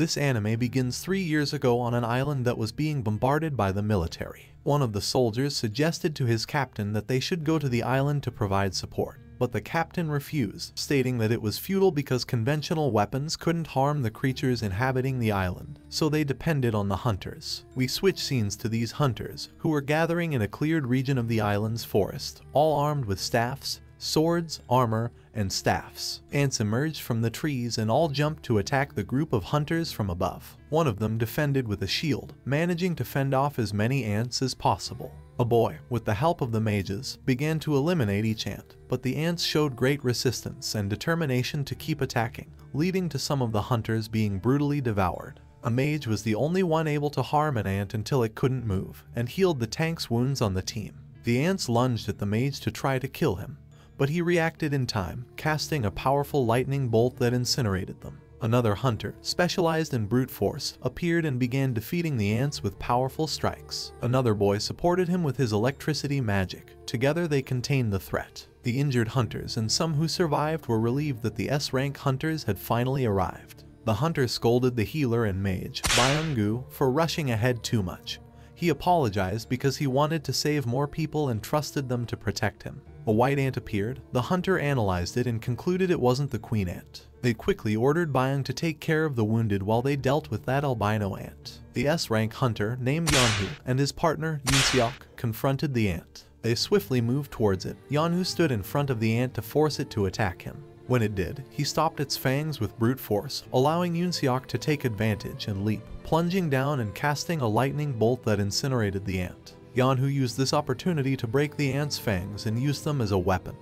This anime begins 3 years ago on an island that was being bombarded by the military. One of the soldiers suggested to his captain that they should go to the island to provide support, but the captain refused, stating that it was futile because conventional weapons couldn't harm the creatures inhabiting the island, so they depended on the hunters. We switch scenes to these hunters, who were gathering in a cleared region of the island's forest, all armed with staffs, swords, armor, and staffs. Ants emerged from the trees and all jumped to attack the group of hunters from above. One of them defended with a shield, managing to fend off as many ants as possible. A boy, with the help of the mages, began to eliminate each ant, but the ants showed great resistance and determination to keep attacking, leading to some of the hunters being brutally devoured. A mage was the only one able to harm an ant until it couldn't move, and healed the tank's wounds on the team. The ants lunged at the mage to try to kill him, but he reacted in time, casting a powerful lightning bolt that incinerated them. Another hunter, specialized in brute force, appeared and began defeating the ants with powerful strikes. Another boy supported him with his electricity magic. Together they contained the threat. The injured hunters and some who survived were relieved that the S-rank hunters had finally arrived. The hunter scolded the healer and mage, Byung-gu, for rushing ahead too much. He apologized because he wanted to save more people and trusted them to protect him. A white ant appeared, the hunter analyzed it and concluded it wasn't the queen ant. They quickly ordered Byung to take care of the wounded while they dealt with that albino ant. The S-rank hunter, named Yan Hu, and his partner, Yun-Seok, confronted the ant. They swiftly moved towards it. Yan Hu stood in front of the ant to force it to attack him. When it did, he stopped its fangs with brute force, allowing Yun-Seok to take advantage and leap, plunging down and casting a lightning bolt that incinerated the ant. Yeon-Hoo used this opportunity to break the ant's fangs and used them as a weapon,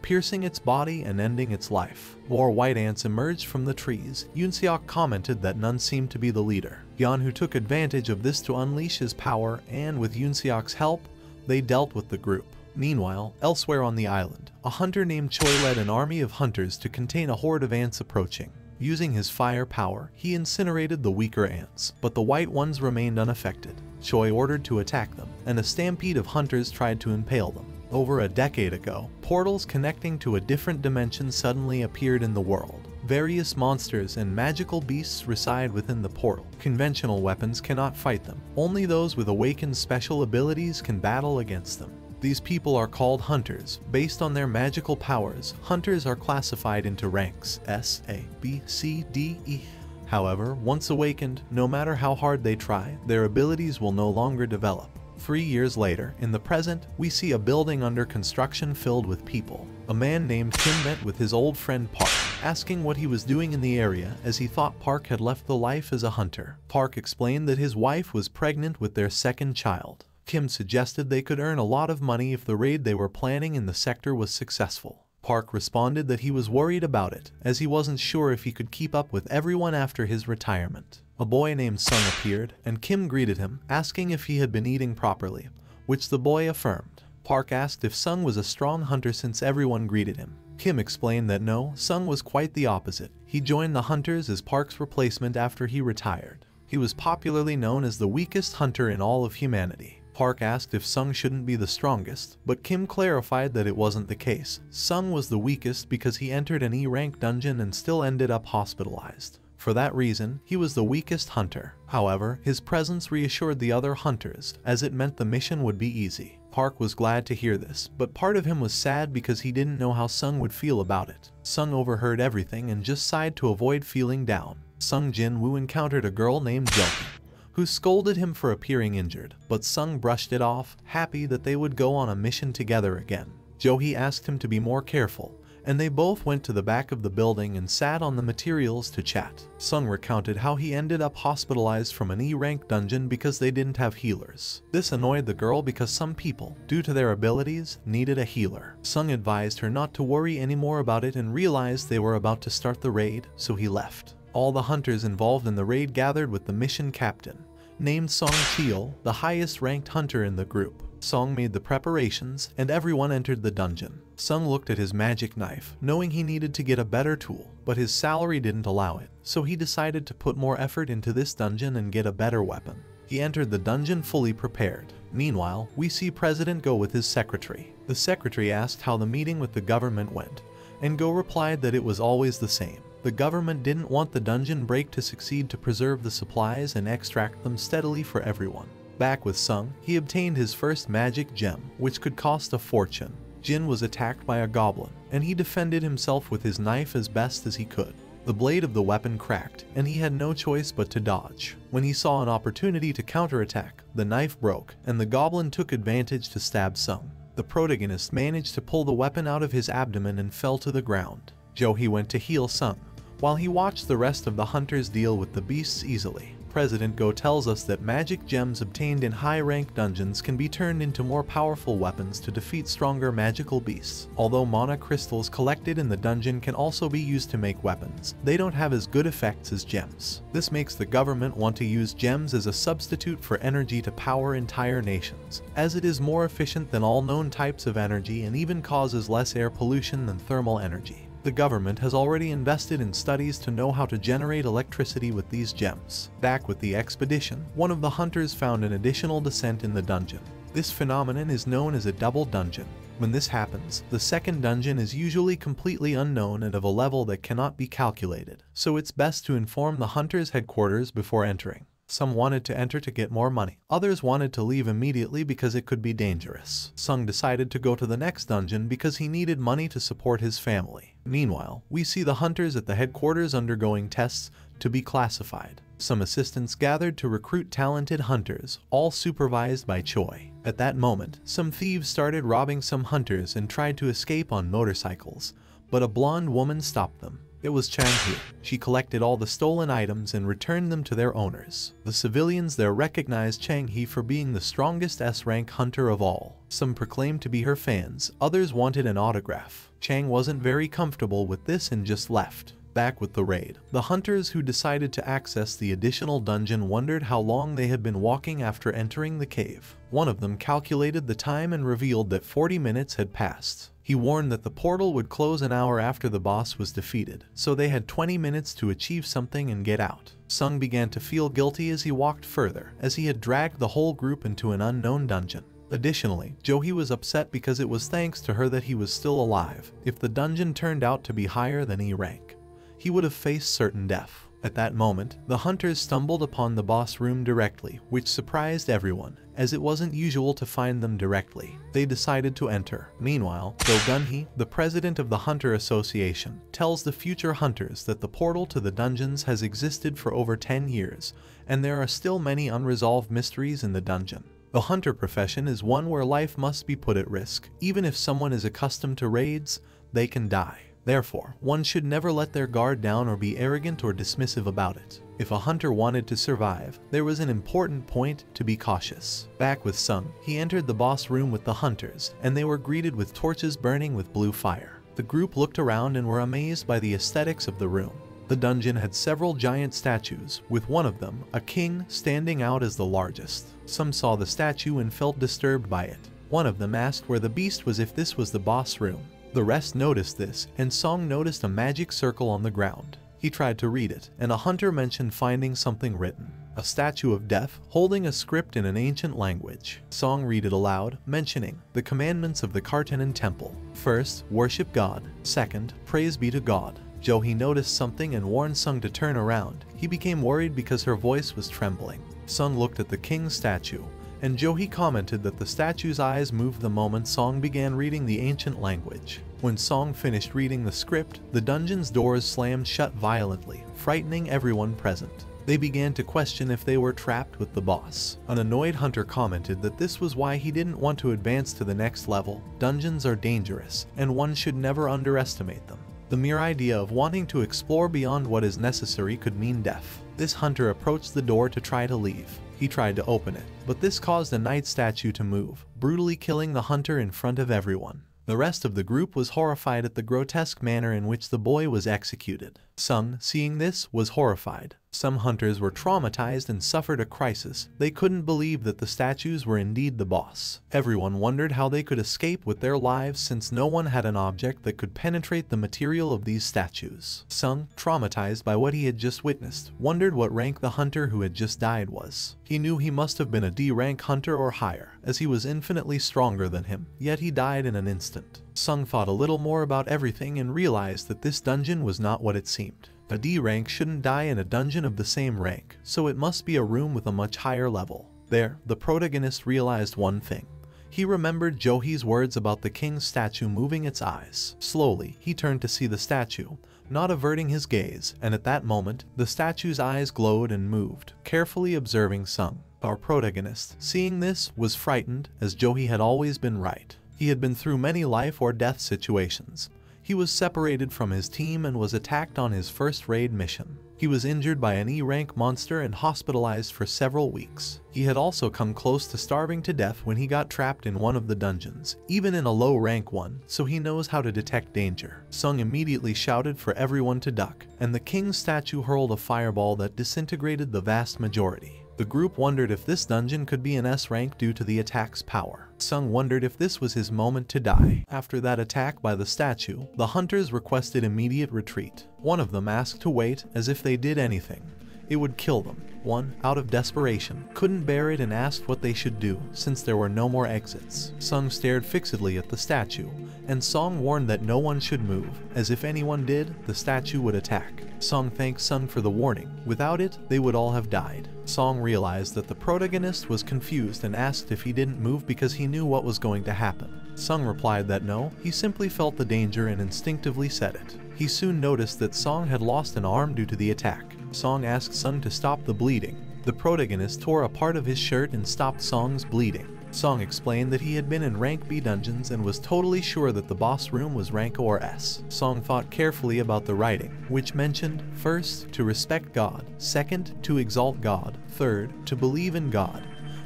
piercing its body and ending its life. More white ants emerged from the trees. Yun-Seok commented that none seemed to be the leader. Yeon-Hoo took advantage of this to unleash his power, and with Yun-Seok's help, they dealt with the group. Meanwhile, elsewhere on the island, a hunter named Choi led an army of hunters to contain a horde of ants approaching. Using his fire power, he incinerated the weaker ants, but the white ones remained unaffected. Choi ordered to attack them, and a stampede of hunters tried to impale them. Over a decade ago, portals connecting to a different dimension suddenly appeared in the world. Various monsters and magical beasts reside within the portal. Conventional weapons cannot fight them. Only those with awakened special abilities can battle against them. These people are called hunters. Based on their magical powers, hunters are classified into ranks S, A, B, C, D, E. However, once awakened, no matter how hard they try, their abilities will no longer develop. 3 years later, in the present, we see a building under construction filled with people. A man named Kim met with his old friend Park, asking what he was doing in the area as he thought Park had left the life as a hunter. Park explained that his wife was pregnant with their second child. Kim suggested they could earn a lot of money if the raid they were planning in the sector was successful. Park responded that he was worried about it, as he wasn't sure if he could keep up with everyone after his retirement. A boy named Sung appeared, and Kim greeted him, asking if he had been eating properly, which the boy affirmed. Park asked if Sung was a strong hunter since everyone greeted him. Kim explained that no, Sung was quite the opposite. He joined the hunters as Park's replacement after he retired. He was popularly known as the weakest hunter in all of humanity. Park asked if Sung shouldn't be the strongest, but Kim clarified that it wasn't the case. Sung was the weakest because he entered an E-rank dungeon and still ended up hospitalized. For that reason, he was the weakest hunter. However, his presence reassured the other hunters, as it meant the mission would be easy. Park was glad to hear this, but part of him was sad because he didn't know how Sung would feel about it. Sung overheard everything and just sighed to avoid feeling down. Sung Jin-Woo encountered a girl named Jo-Hee, who scolded him for appearing injured, but Sung brushed it off, happy that they would go on a mission together again. Jo-Hee asked him to be more careful, and they both went to the back of the building and sat on the materials to chat. Sung recounted how he ended up hospitalized from an E-rank dungeon because they didn't have healers. This annoyed the girl because some people, due to their abilities, needed a healer. Sung advised her not to worry anymore about it and realized they were about to start the raid, so he left. All the hunters involved in the raid gathered with the mission captain, named Song Chi-Yul, the highest-ranked hunter in the group. Song made the preparations, and everyone entered the dungeon. Sung looked at his magic knife, knowing he needed to get a better tool, but his salary didn't allow it, so he decided to put more effort into this dungeon and get a better weapon. He entered the dungeon fully prepared. Meanwhile, we see President Go with his secretary. The secretary asked how the meeting with the government went, and Go replied that it was always the same. The government didn't want the dungeon break to succeed to preserve the supplies and extract them steadily for everyone. Back with Sung, he obtained his first magic gem, which could cost a fortune. Jin was attacked by a goblin, and he defended himself with his knife as best as he could. The blade of the weapon cracked, and he had no choice but to dodge. When he saw an opportunity to counterattack, the knife broke, and the goblin took advantage to stab Sung. The protagonist managed to pull the weapon out of his abdomen and fell to the ground. Jo-Hee went to heal Sung, while he watched the rest of the hunters deal with the beasts easily. President Go tells us that magic gems obtained in high-rank dungeons can be turned into more powerful weapons to defeat stronger magical beasts. Although mana crystals collected in the dungeon can also be used to make weapons, they don't have as good effects as gems. This makes the government want to use gems as a substitute for energy to power entire nations, as it is more efficient than all known types of energy and even causes less air pollution than thermal energy. The government has already invested in studies to know how to generate electricity with these gems. Back with the expedition, one of the hunters found an additional descent in the dungeon. This phenomenon is known as a double dungeon. When this happens, the second dungeon is usually completely unknown and of a level that cannot be calculated, so it's best to inform the hunters' headquarters before entering. Some wanted to enter to get more money. Others wanted to leave immediately because it could be dangerous. Sung decided to go to the next dungeon because he needed money to support his family. Meanwhile, we see the hunters at the headquarters undergoing tests to be classified. Some assistants gathered to recruit talented hunters, all supervised by Choi. At that moment, some thieves started robbing some hunters and tried to escape on motorcycles, but a blonde woman stopped them. It was Chang He. She collected all the stolen items and returned them to their owners. The civilians there recognized Chang He for being the strongest S-rank hunter of all. Some proclaimed to be her fans, others wanted an autograph. Chang wasn't very comfortable with this and just left. Back with the raid, the hunters who decided to access the additional dungeon wondered how long they had been walking after entering the cave. One of them calculated the time and revealed that 40 minutes had passed. He warned that the portal would close an hour after the boss was defeated, so they had 20 minutes to achieve something and get out. Sung began to feel guilty as he walked further, as he had dragged the whole group into an unknown dungeon. Additionally, Jo-Hee was upset because it was thanks to her that he was still alive. If the dungeon turned out to be higher than E rank, he would have faced certain death. At that moment, the hunters stumbled upon the boss room directly, which surprised everyone, as it wasn't usual to find them directly. They decided to enter. Meanwhile, Go Gun-Hee, the president of the Hunter Association, tells the future hunters that the portal to the dungeons has existed for over 10 years, and there are still many unresolved mysteries in the dungeon. The hunter profession is one where life must be put at risk. Even if someone is accustomed to raids, they can die. Therefore, one should never let their guard down or be arrogant or dismissive about it. If a hunter wanted to survive, there was an important point to be cautious. Back with Sung, he entered the boss room with the hunters, and they were greeted with torches burning with blue fire. The group looked around and were amazed by the aesthetics of the room. The dungeon had several giant statues, with one of them, a king, standing out as the largest. Some saw the statue and felt disturbed by it. One of them asked where the beast was if this was the boss room. The rest noticed this, and Sung noticed a magic circle on the ground. He tried to read it, and a hunter mentioned finding something written. A statue of death, holding a script in an ancient language. Sung read it aloud, mentioning the commandments of the Kartanan Temple. First, worship God. Second, praise be to God. Jo-Hee noticed something and warned Sung to turn around. He became worried because her voice was trembling. Sung looked at the king's statue, and Jo-Hee commented that the statue's eyes moved the moment Song began reading the ancient language. When Song finished reading the script, the dungeon's doors slammed shut violently, frightening everyone present. They began to question if they were trapped with the boss. An annoyed hunter commented that this was why he didn't want to advance to the next level. Dungeons are dangerous, and one should never underestimate them. The mere idea of wanting to explore beyond what is necessary could mean death. This hunter approached the door to try to leave. He tried to open it, but this caused a knight statue to move, brutally killing the hunter in front of everyone. The rest of the group was horrified at the grotesque manner in which the boy was executed. Sung, seeing this, was horrified. Some hunters were traumatized and suffered a crisis. They couldn't believe that the statues were indeed the boss. Everyone wondered how they could escape with their lives since no one had an object that could penetrate the material of these statues. Sung, traumatized by what he had just witnessed, wondered what rank the hunter who had just died was. He knew he must have been a D-rank hunter or higher, as he was infinitely stronger than him, yet he died in an instant. Sung thought a little more about everything and realized that this dungeon was not what it seemed. A D rank shouldn't die in a dungeon of the same rank, so it must be a room with a much higher level. There, the protagonist realized one thing. He remembered Jo-Hee's words about the king's statue moving its eyes. Slowly, he turned to see the statue, not averting his gaze, and at that moment, the statue's eyes glowed and moved, carefully observing Sung. Our protagonist, seeing this, was frightened, as Jo-Hee had always been right. He had been through many life or death situations. He was separated from his team and was attacked on his first raid mission. He was injured by an E-rank monster and hospitalized for several weeks. He had also come close to starving to death when he got trapped in one of the dungeons, even in a low-rank one, so he knows how to detect danger. Sung immediately shouted for everyone to duck, and the king's statue hurled a fireball that disintegrated the vast majority. The group wondered if this dungeon could be an S-rank due to the attack's power. Sung wondered if this was his moment to die. After that attack by the statue, the hunters requested immediate retreat. One of them asked to wait, as if they did anything, it would kill them. One, out of desperation, couldn't bear it and asked what they should do, since there were no more exits. Sung stared fixedly at the statue, and Sung warned that no one should move, as if anyone did, the statue would attack. Sung thanked Sung for the warning. Without it, they would all have died. Sung realized that the protagonist was confused and asked if he didn't move because he knew what was going to happen. Sung replied that no, he simply felt the danger and instinctively said it. He soon noticed that Sung had lost an arm due to the attack. Sung asked Sung to stop the bleeding. The protagonist tore a part of his shirt and stopped Sung's bleeding. Sung explained that he had been in rank B dungeons and was totally sure that the boss room was rank O or S. Sung thought carefully about the writing, which mentioned, first, to respect God, second, to exalt God, third, to believe in God.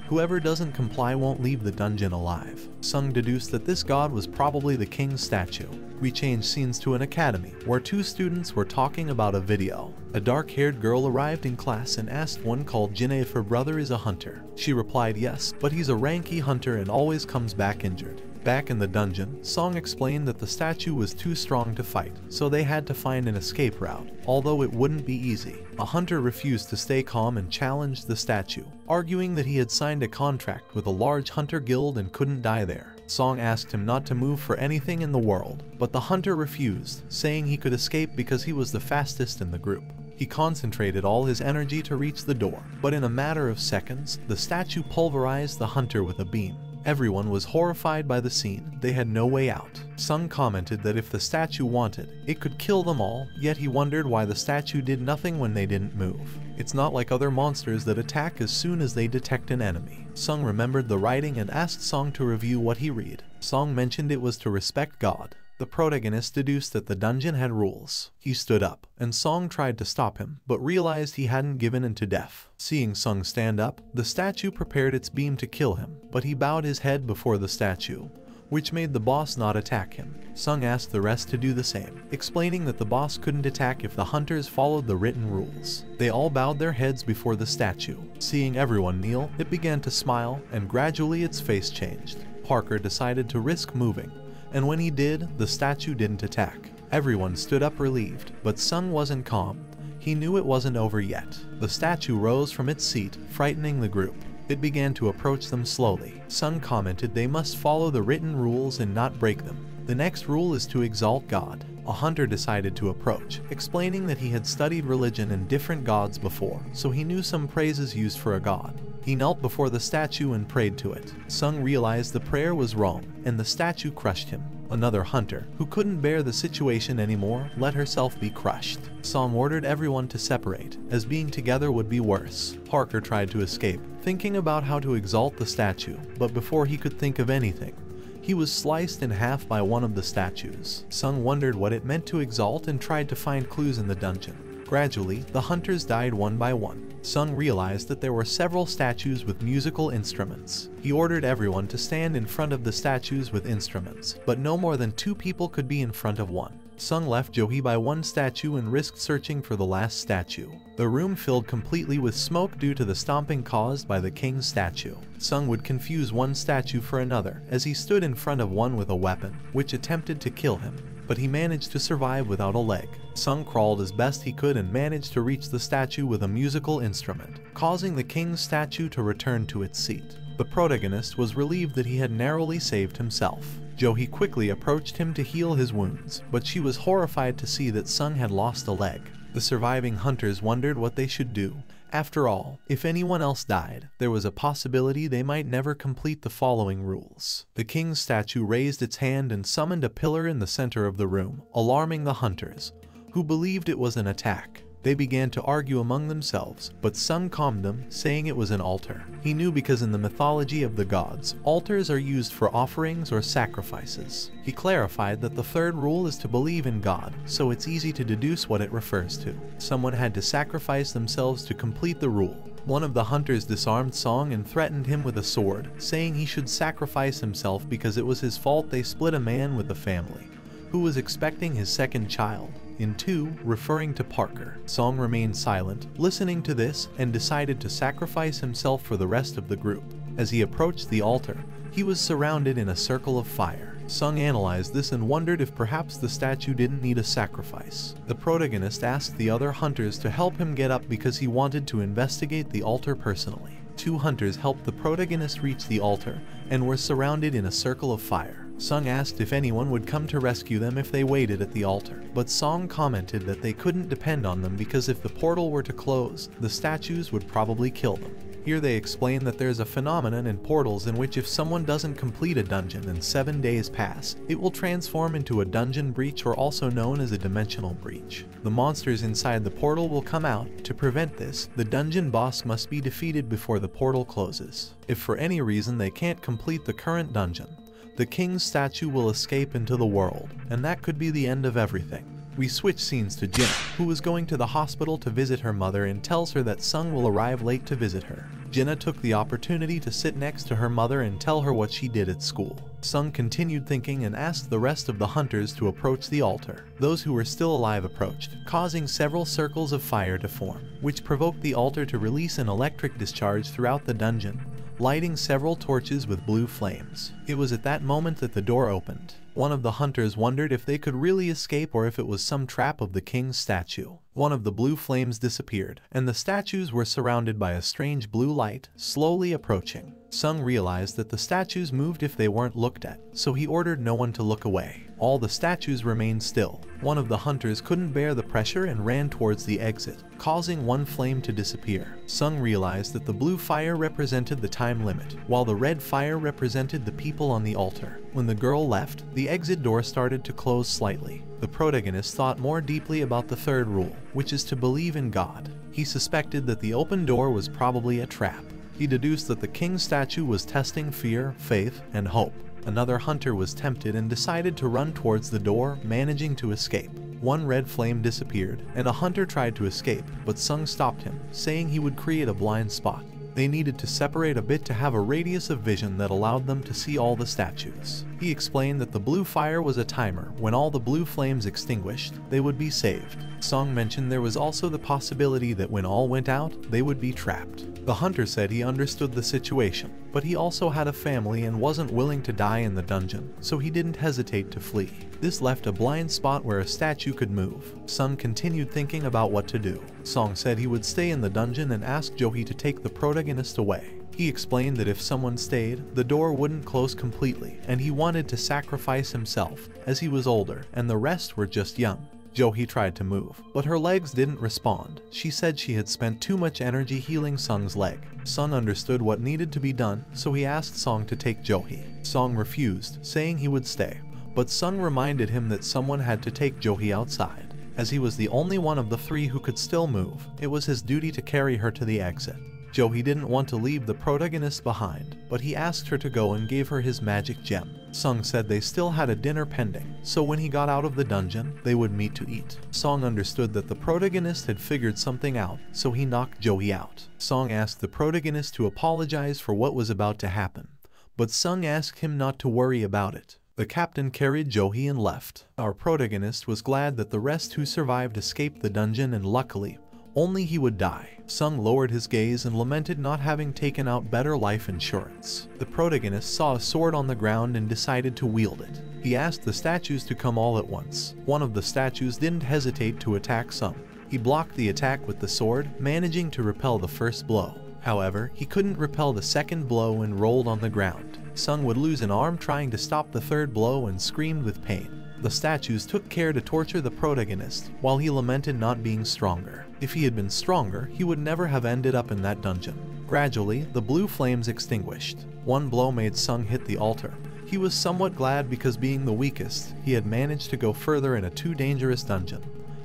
Whoever doesn't comply won't leave the dungeon alive. Sung deduced that this god was probably the king's statue. We changed scenes to an academy, where two students were talking about a video. A dark-haired girl arrived in class and asked one called Jin-Ah if her brother is a hunter. She replied yes, but he's a rank E hunter and always comes back injured. Back in the dungeon, Sung explained that the statue was too strong to fight, so they had to find an escape route, although it wouldn't be easy. A hunter refused to stay calm and challenged the statue, arguing that he had signed a contract with a large hunter guild and couldn't die there. Sung asked him not to move for anything in the world, but the hunter refused, saying he could escape because he was the fastest in the group. He concentrated all his energy to reach the door, but in a matter of seconds, the statue pulverized the hunter with a beam. Everyone was horrified by the scene, they had no way out. Sung commented that if the statue wanted, it could kill them all, yet he wondered why the statue did nothing when they didn't move. It's not like other monsters that attack as soon as they detect an enemy. Sung remembered the writing and asked Sung to review what he read. Sung mentioned it was to respect God. The protagonist deduced that the dungeon had rules. He stood up, and Sung tried to stop him, but realized he hadn't given in to death. Seeing Sung stand up, the statue prepared its beam to kill him, but he bowed his head before the statue, which made the boss not attack him. Sung asked the rest to do the same, explaining that the boss couldn't attack if the hunters followed the written rules. They all bowed their heads before the statue. Seeing everyone kneel, it began to smile, and gradually its face changed. Parker decided to risk moving, and when he did, the statue didn't attack. Everyone stood up relieved, but Sung wasn't calm. He knew it wasn't over yet. The statue rose from its seat, frightening the group. It began to approach them slowly. Sung commented they must follow the written rules and not break them. The next rule is to exalt God. A hunter decided to approach, explaining that he had studied religion and different gods before, so he knew some praises used for a god. He knelt before the statue and prayed to it. Sung realized the prayer was wrong, and the statue crushed him. Another hunter, who couldn't bear the situation anymore, let herself be crushed. Sung ordered everyone to separate, as being together would be worse. Parker tried to escape, thinking about how to exalt the statue, but before he could think of anything, he was sliced in half by one of the statues. Sung wondered what it meant to exalt and tried to find clues in the dungeon. Gradually, the hunters died one by one. Sung realized that there were several statues with musical instruments. He ordered everyone to stand in front of the statues with instruments, but no more than two people could be in front of one. Sung left Jo-Hee by one statue and risked searching for the last statue. The room filled completely with smoke due to the stomping caused by the king's statue. Sung would confuse one statue for another, as he stood in front of one with a weapon, which attempted to kill him, but he managed to survive without a leg. Sung crawled as best he could and managed to reach the statue with a musical instrument, causing the king's statue to return to its seat. The protagonist was relieved that he had narrowly saved himself. Jo-Hee quickly approached him to heal his wounds, but she was horrified to see that Sung had lost a leg. The surviving hunters wondered what they should do. After all, if anyone else died, there was a possibility they might never complete the following rules. The king's statue raised its hand and summoned a pillar in the center of the room, alarming the hunters, who believed it was an attack. They began to argue among themselves, but Sung calmed them, saying it was an altar. He knew because in the mythology of the gods, altars are used for offerings or sacrifices. He clarified that the third rule is to believe in God, so it's easy to deduce what it refers to. Someone had to sacrifice themselves to complete the rule. One of the hunters disarmed Song and threatened him with a sword, saying he should sacrifice himself because it was his fault they split a man with a family, who was expecting his second child. In two, referring to Parker. Song remained silent, listening to this, and decided to sacrifice himself for the rest of the group. As he approached the altar, he was surrounded in a circle of fire. Sung analyzed this and wondered if perhaps the statue didn't need a sacrifice. The protagonist asked the other hunters to help him get up because he wanted to investigate the altar personally. Two hunters helped the protagonist reach the altar and were surrounded in a circle of fire. Sung asked if anyone would come to rescue them if they waited at the altar, but Song commented that they couldn't depend on them because if the portal were to close, the statues would probably kill them. Here they explain that there's a phenomenon in portals in which if someone doesn't complete a dungeon and 7 days pass, it will transform into a dungeon breach, or also known as a dimensional breach. The monsters inside the portal will come out. To prevent this, the dungeon boss must be defeated before the portal closes. If for any reason they can't complete the current dungeon, the king's statue will escape into the world, and that could be the end of everything. We switch scenes to Jin, who is going to the hospital to visit her mother and tells her that Sung will arrive late to visit her. Jin-Ah took the opportunity to sit next to her mother and tell her what she did at school. Sung continued thinking and asked the rest of the hunters to approach the altar. Those who were still alive approached, causing several circles of fire to form, which provoked the altar to release an electric discharge throughout the dungeon, lighting several torches with blue flames. It was at that moment that the door opened. One of the hunters wondered if they could really escape or if it was some trap of the king's statue. One of the blue flames disappeared, and the statues were surrounded by a strange blue light, slowly approaching. Sung realized that the statues moved if they weren't looked at, so he ordered no one to look away. All the statues remained still. One of the hunters couldn't bear the pressure and ran towards the exit, causing one flame to disappear. Sung realized that the blue fire represented the time limit, while the red fire represented the people on the altar. When the girl left, the exit door started to close slightly. The protagonist thought more deeply about the third rule, which is to believe in God. He suspected that the open door was probably a trap. He deduced that the king's statue was testing fear, faith, and hope. Another hunter was tempted and decided to run towards the door, managing to escape. One red flame disappeared, and a hunter tried to escape, but Sung stopped him, saying he would create a blind spot. They needed to separate a bit to have a radius of vision that allowed them to see all the statues. He explained that the blue fire was a timer. When all the blue flames extinguished, they would be saved. Song mentioned there was also the possibility that when all went out, they would be trapped. The hunter said he understood the situation, but he also had a family and wasn't willing to die in the dungeon, so he didn't hesitate to flee. This left a blind spot where a statue could move. Sung continued thinking about what to do. Song said he would stay in the dungeon and asked Jo-Hee to take the protagonist away. He explained that if someone stayed, the door wouldn't close completely, and he wanted to sacrifice himself, as he was older, and the rest were just young. Jo-Hee tried to move, but her legs didn't respond. She said she had spent too much energy healing Sung's leg. Sung understood what needed to be done, so he asked Song to take Jo-Hee. Song refused, saying he would stay, but Sung reminded him that someone had to take Jo-Hee outside. As he was the only one of the three who could still move, it was his duty to carry her to the exit. Jo-Hee didn't want to leave the protagonist behind, but he asked her to go and gave her his magic gem. Sung said they still had a dinner pending, so when he got out of the dungeon, they would meet to eat. Song understood that the protagonist had figured something out, so he knocked Jo-Hee out. Song asked the protagonist to apologize for what was about to happen, but Sung asked him not to worry about it. The captain carried Jo-Hee and left. Our protagonist was glad that the rest who survived escaped the dungeon, and luckily, only he would die. Sung lowered his gaze and lamented not having taken out better life insurance. The protagonist saw a sword on the ground and decided to wield it. He asked the statues to come all at once. One of the statues didn't hesitate to attack Sung. He blocked the attack with the sword, managing to repel the first blow. However, he couldn't repel the second blow and rolled on the ground. Sung would lose an arm trying to stop the third blow and screamed with pain. The statues took care to torture the protagonist while he lamented not being stronger. If he had been stronger, he would never have ended up in that dungeon. Gradually, the blue flames extinguished. One blow made Sung hit the altar. He was somewhat glad because being the weakest, he had managed to go further in a too dangerous dungeon.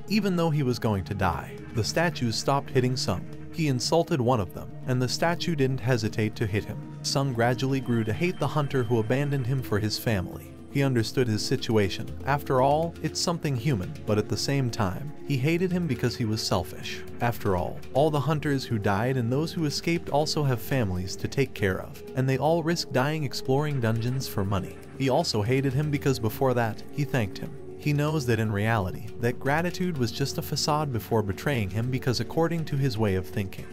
Even though he was going to die, the statues stopped hitting Sung. He insulted one of them, and the statue didn't hesitate to hit him. Sung gradually grew to hate the hunter who abandoned him for his family. He understood his situation. After all, it's something human, but at the same time, he hated him because he was selfish. After all the hunters who died and those who escaped also have families to take care of, and they all risk dying exploring dungeons for money. He also hated him because before that, he thanked him. He knows that in reality, that gratitude was just a facade before betraying him because according to his way of thinking,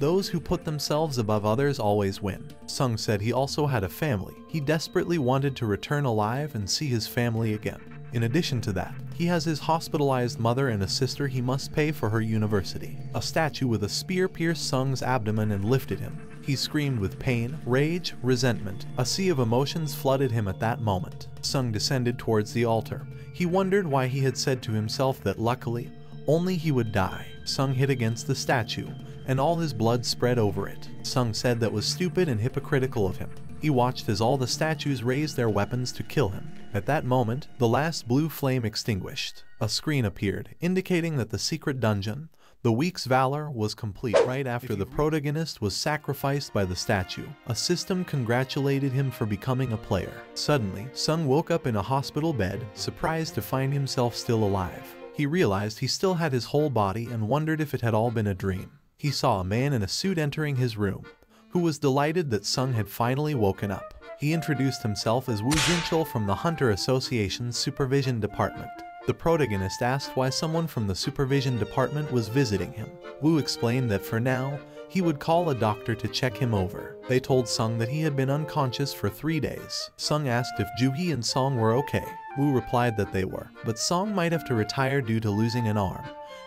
those who put themselves above others always win. Sung said he also had a family. He desperately wanted to return alive and see his family again. In addition to that, he has his hospitalized mother and a sister he must pay for her university. A statue with a spear pierced Sung's abdomen and lifted him. He screamed with pain, rage, resentment. A sea of emotions flooded him at that moment. Sung descended towards the altar. He wondered why he had said to himself that luckily, only he would die. Sung hit against the statue, and all his blood spread over it. Sung said that was stupid and hypocritical of him. He watched as all the statues raised their weapons to kill him. At that moment, the last blue flame extinguished. A screen appeared, indicating that the secret dungeon, the week's valor, was complete. Right after the protagonist was sacrificed by the statue, a system congratulated him for becoming a player. Suddenly, Sung woke up in a hospital bed, surprised to find himself still alive. He realized he still had his whole body and wondered if it had all been a dream. He saw a man in a suit entering his room, who was delighted that Sung had finally woken up. He introduced himself as Woo Jin-chul from the Hunter Association's Supervision Department. The protagonist asked why someone from the supervision department was visiting him. Woo explained that for now, he would call a doctor to check him over. They told Sung that he had been unconscious for 3 days. Sung asked if Jo-Hee and Song were okay. Woo replied that they were, but Song might have to retire due to losing an arm,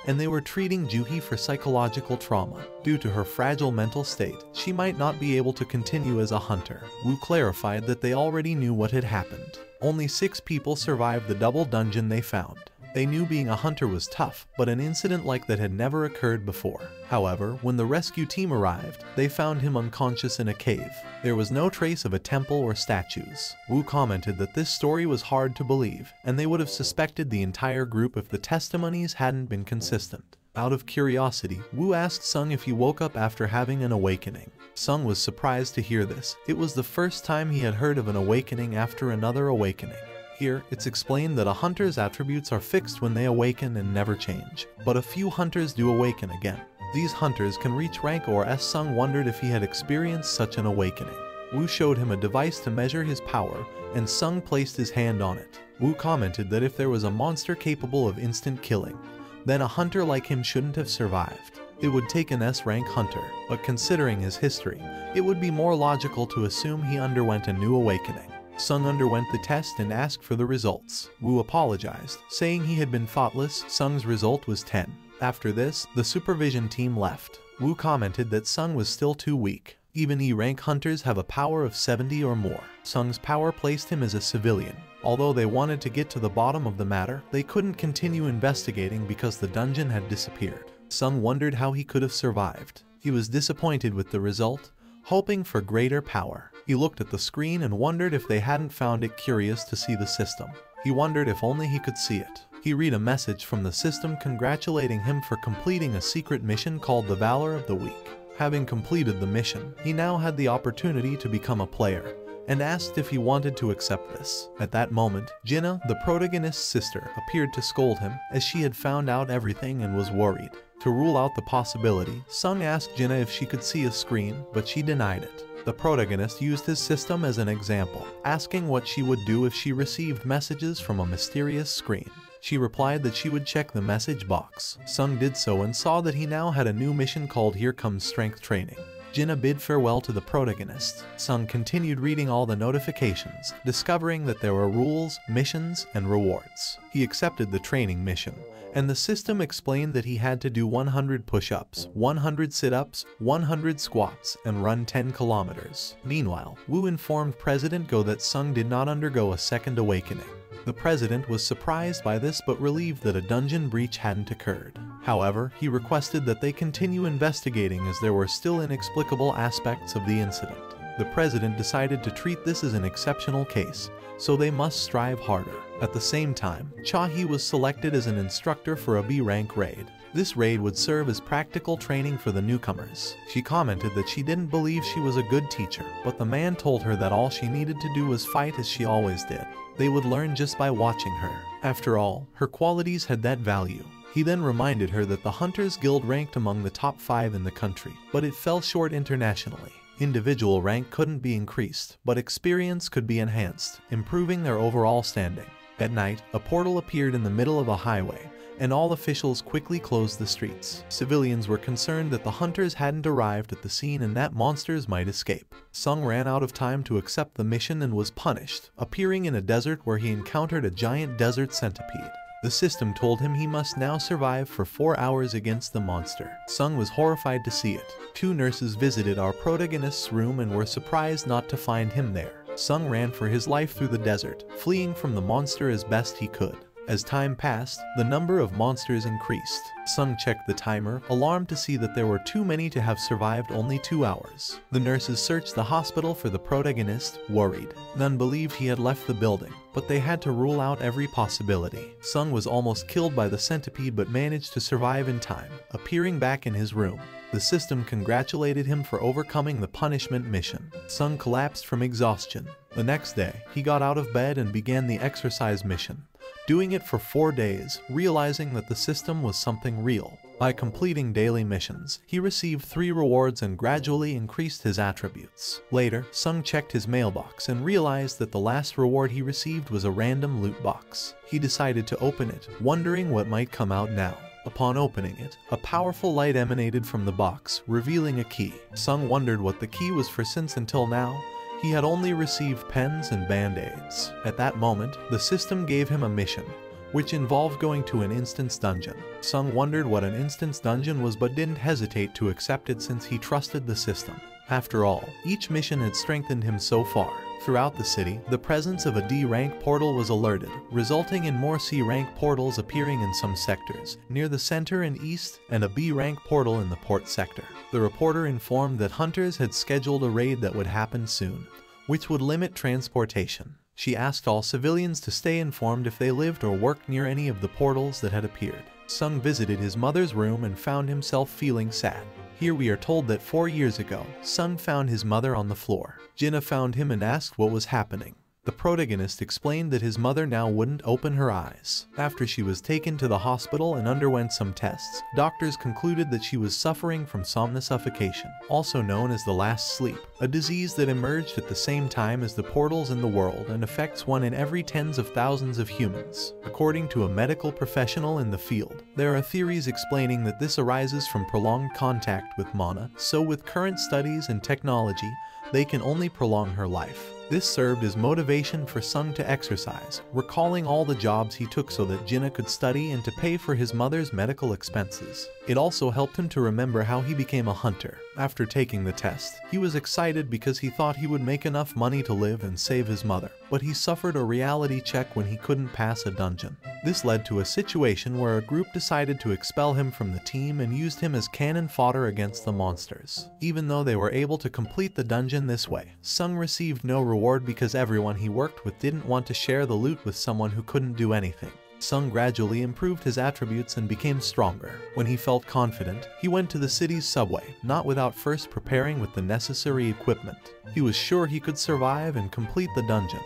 and they were treating Jo-Hee for psychological trauma. Due to her fragile mental state, she might not be able to continue as a hunter. Woo clarified that they already knew what had happened. Only 6 people survived the double dungeon they found. They knew being a hunter was tough, but an incident like that had never occurred before. However, when the rescue team arrived, they found him unconscious in a cave. There was no trace of a temple or statues. Woo commented that this story was hard to believe, and they would have suspected the entire group if the testimonies hadn't been consistent. Out of curiosity, Woo asked Sung if he woke up after having an awakening. Sung was surprised to hear this. It was the first time he had heard of an awakening after another awakening. Here, it's explained that a hunter's attributes are fixed when they awaken and never change. But a few hunters do awaken again. These hunters can reach rank or S. Sung wondered if he had experienced such an awakening. Woo showed him a device to measure his power, and Sung placed his hand on it. Woo commented that if there was a monster capable of instant killing, then a hunter like him shouldn't have survived. It would take an S-rank hunter, but considering his history, it would be more logical to assume he underwent a new awakening. Sung underwent the test and asked for the results. Woo apologized, saying he had been thoughtless. Sung's result was 10. After this, the supervision team left. Woo commented that Sung was still too weak. Even E-rank hunters have a power of 70 or more. Sung's power placed him as a civilian. Although they wanted to get to the bottom of the matter, they couldn't continue investigating because the dungeon had disappeared. Sung wondered how he could have survived. He was disappointed with the result, hoping for greater power. He looked at the screen and wondered if they hadn't found it curious to see the system. He wondered if only he could see it. He read a message from the system congratulating him for completing a secret mission called the Valor of the Week. Having completed the mission, he now had the opportunity to become a player, and asked if he wanted to accept this. At that moment, Jin-Ah, the protagonist's sister, appeared to scold him, as she had found out everything and was worried. To rule out the possibility, Sung asked Jin-Ah if she could see a screen, but she denied it. The protagonist used his system as an example, asking what she would do if she received messages from a mysterious screen. She replied that she would check the message box. Sung did so and saw that he now had a new mission called Here Comes Strength Training. Jin-Ah bid farewell to the protagonist. Sung continued reading all the notifications, discovering that there were rules, missions, and rewards. He accepted the training mission, and the system explained that he had to do 100 push-ups, 100 sit-ups, 100 squats, and run 10 kilometers. Meanwhile, Woo informed President Go that Sung did not undergo a second awakening. The president was surprised by this but relieved that a dungeon breach hadn't occurred. However, he requested that they continue investigating as there were still inexplicable aspects of the incident. The president decided to treat this as an exceptional case, so they must strive harder. At the same time, Cha Hee was selected as an instructor for a B-rank raid. This raid would serve as practical training for the newcomers. She commented that she didn't believe she was a good teacher, but the man told her that all she needed to do was fight as she always did. They would learn just by watching her. After all, her qualities had that value. He then reminded her that the Hunters Guild ranked among the top 5 in the country, but it fell short internationally. Individual rank couldn't be increased, but experience could be enhanced, improving their overall standing. At night, a portal appeared in the middle of a highway, and all officials quickly closed the streets. Civilians were concerned that the hunters hadn't arrived at the scene and that monsters might escape. Sung ran out of time to accept the mission and was punished, appearing in a desert where he encountered a giant desert centipede. The system told him he must now survive for 4 hours against the monster. Sung was horrified to see it. 2 nurses visited our protagonist's room and were surprised not to find him there. Sung ran for his life through the desert, fleeing from the monster as best he could. As time passed, the number of monsters increased. Sung checked the timer, alarmed to see that there were too many to have survived only 2 hours. The nurses searched the hospital for the protagonist, worried. None believed he had left the building, but they had to rule out every possibility. Sung was almost killed by the centipede but managed to survive in time, appearing back in his room. The system congratulated him for overcoming the punishment mission. Sung collapsed from exhaustion. The next day, he got out of bed and began the exercise mission, doing it for 4 days, realizing that the system was something real. By completing daily missions, he received 3 rewards and gradually increased his attributes. Later, Sung checked his mailbox and realized that the last reward he received was a random loot box. He decided to open it, wondering what might come out now. Upon opening it, a powerful light emanated from the box, revealing a key. Sung wondered what the key was for since until now, he had only received pens and band-aids. At that moment, the system gave him a mission, which involved going to an instance dungeon. Sung wondered what an instance dungeon was but didn't hesitate to accept it since he trusted the system. After all, each mission had strengthened him so far. Throughout the city, the presence of a D-rank portal was alerted, resulting in more C-rank portals appearing in some sectors, near the center and east, and a B-rank portal in the port sector. The reporter informed that hunters had scheduled a raid that would happen soon, which would limit transportation. She asked all civilians to stay informed if they lived or worked near any of the portals that had appeared. Sung visited his mother's room and found himself feeling sad. Here we are told that 4 years ago, Sung found his mother on the floor. Jin-Ah found him and asked what was happening. The protagonist explained that his mother now wouldn't open her eyes. After she was taken to the hospital and underwent some tests, doctors concluded that she was suffering from somnusuffocation, also known as the last sleep, a disease that emerged at the same time as the portals in the world and affects 1 in every tens of thousands of humans. According to a medical professional in the field, there are theories explaining that this arises from prolonged contact with Mana, so with current studies and technology, they can only prolong her life. This served as motivation for Sung to exercise, recalling all the jobs he took so that Jin-Ah could study and to pay for his mother's medical expenses. It also helped him to remember how he became a hunter. After taking the test, he was excited because he thought he would make enough money to live and save his mother, but he suffered a reality check when he couldn't pass a dungeon. This led to a situation where a group decided to expel him from the team and used him as cannon fodder against the monsters. Even though they were able to complete the dungeon this way, Sung received no reward because everyone he worked with didn't want to share the loot with someone who couldn't do anything. Sung gradually improved his attributes and became stronger. When he felt confident, he went to the city's subway, not without first preparing with the necessary equipment. He was sure he could survive and complete the dungeon,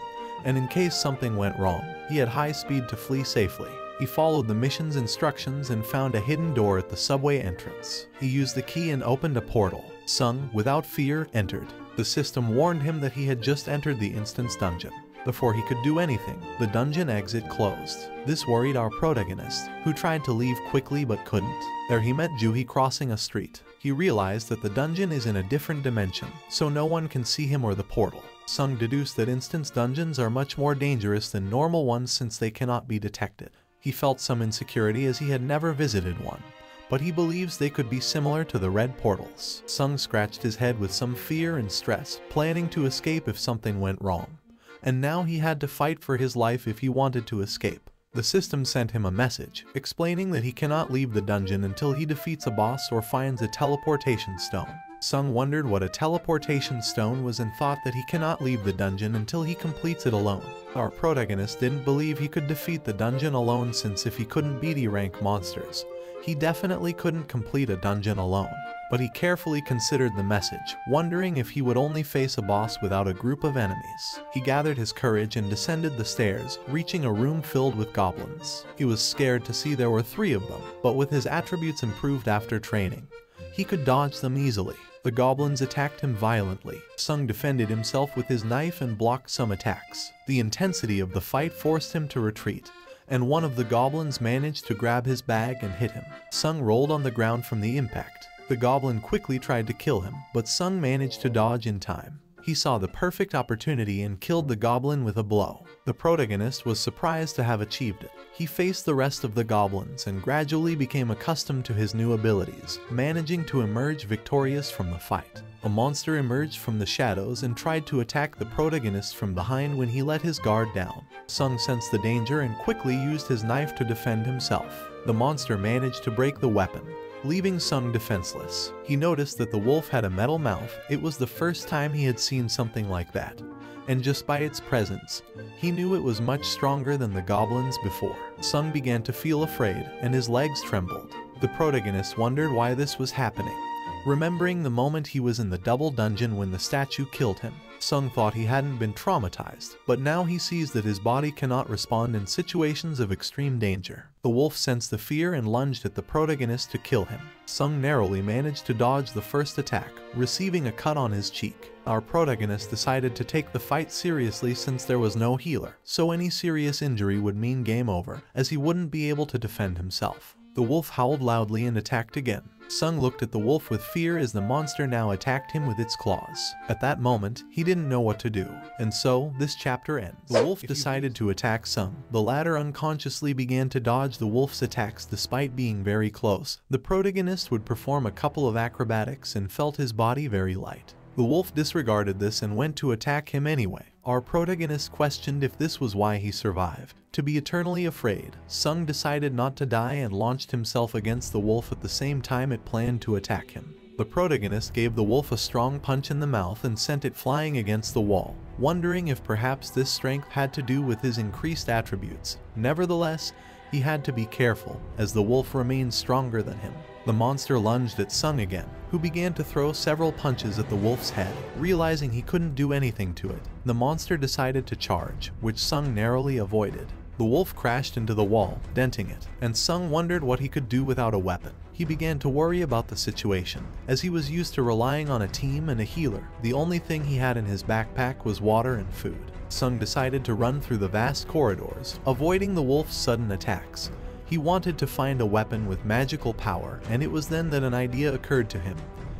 and in case something went wrong, he had high speed to flee safely. He followed the mission's instructions and found a hidden door at the subway entrance. He used the key and opened a portal. Sung, without fear, entered. The system warned him that he had just entered the instance dungeon. Before he could do anything, the dungeon exit closed. This worried our protagonist, who tried to leave quickly but couldn't. There he met Jo-Hee crossing a street. He realized that the dungeon is in a different dimension, so no one can see him or the portal. Sung deduced that instance dungeons are much more dangerous than normal ones since they cannot be detected. He felt some insecurity as he had never visited one, but he believes they could be similar to the red portals. Sung scratched his head with some fear and stress, planning to escape if something went wrong. and now he had to fight for his life if he wanted to escape. The system sent him a message, explaining that he cannot leave the dungeon until he defeats a boss or finds a teleportation stone. Sung wondered what a teleportation stone was and thought that he cannot leave the dungeon until he completes it alone. Our protagonist didn't believe he could defeat the dungeon alone, since if he couldn't beat E-rank monsters, he definitely couldn't complete a dungeon alone. But he carefully considered the message, wondering if he would only face a boss without a group of enemies. He gathered his courage and descended the stairs, reaching a room filled with goblins. He was scared to see there were 3 of them, but with his attributes improved after training, he could dodge them easily. The goblins attacked him violently. Sung defended himself with his knife and blocked some attacks. The intensity of the fight forced him to retreat, and one of the goblins managed to grab his bag and hit him. Sung rolled on the ground from the impact. The goblin quickly tried to kill him, but Sung managed to dodge in time. He saw the perfect opportunity and killed the goblin with a blow. The protagonist was surprised to have achieved it. He faced the rest of the goblins and gradually became accustomed to his new abilities, managing to emerge victorious from the fight. A monster emerged from the shadows and tried to attack the protagonist from behind when he let his guard down. Sung sensed the danger and quickly used his knife to defend himself. The monster managed to break the weapon, leaving Sung defenseless. He noticed that the wolf had a metal mouth. It was the first time he had seen something like that, and just by its presence, he knew it was much stronger than the goblins before. Sung began to feel afraid, and his legs trembled. The protagonist wondered why this was happening, remembering the moment he was in the double dungeon when the statue killed him. Sung thought he hadn't been traumatized, but now he sees that his body cannot respond in situations of extreme danger. The wolf sensed the fear and lunged at the protagonist to kill him. Sung narrowly managed to dodge the first attack, receiving a cut on his cheek. Our protagonist decided to take the fight seriously since there was no healer, so any serious injury would mean game over, as he wouldn't be able to defend himself. The wolf howled loudly and attacked again. Sung looked at the wolf with fear as the monster now attacked him with its claws. At that moment, he didn't know what to do, and so this chapter ends. The wolf decided to attack Sung. The latter unconsciously began to dodge the wolf's attacks despite being very close. The protagonist would perform a couple of acrobatics and felt his body very light. The wolf disregarded this and went to attack him anyway. Our protagonist questioned if this was why he survived. To be eternally afraid, Sung decided not to die and launched himself against the wolf at the same time it planned to attack him. The protagonist gave the wolf a strong punch in the mouth and sent it flying against the wall, wondering if perhaps this strength had to do with his increased attributes. Nevertheless, he had to be careful, as the wolf remained stronger than him. The monster lunged at Sung again, who began to throw several punches at the wolf's head. Realizing he couldn't do anything to it, the monster decided to charge, which Sung narrowly avoided. The wolf crashed into the wall, denting it, and Sung wondered what he could do without a weapon. He began to worry about the situation, as he was used to relying on a team and a healer. The only thing he had in his backpack was water and food. Sung decided to run through the vast corridors, avoiding the wolf's sudden attacks. He wanted to find a weapon with magical power, and it was then that an idea occurred to him.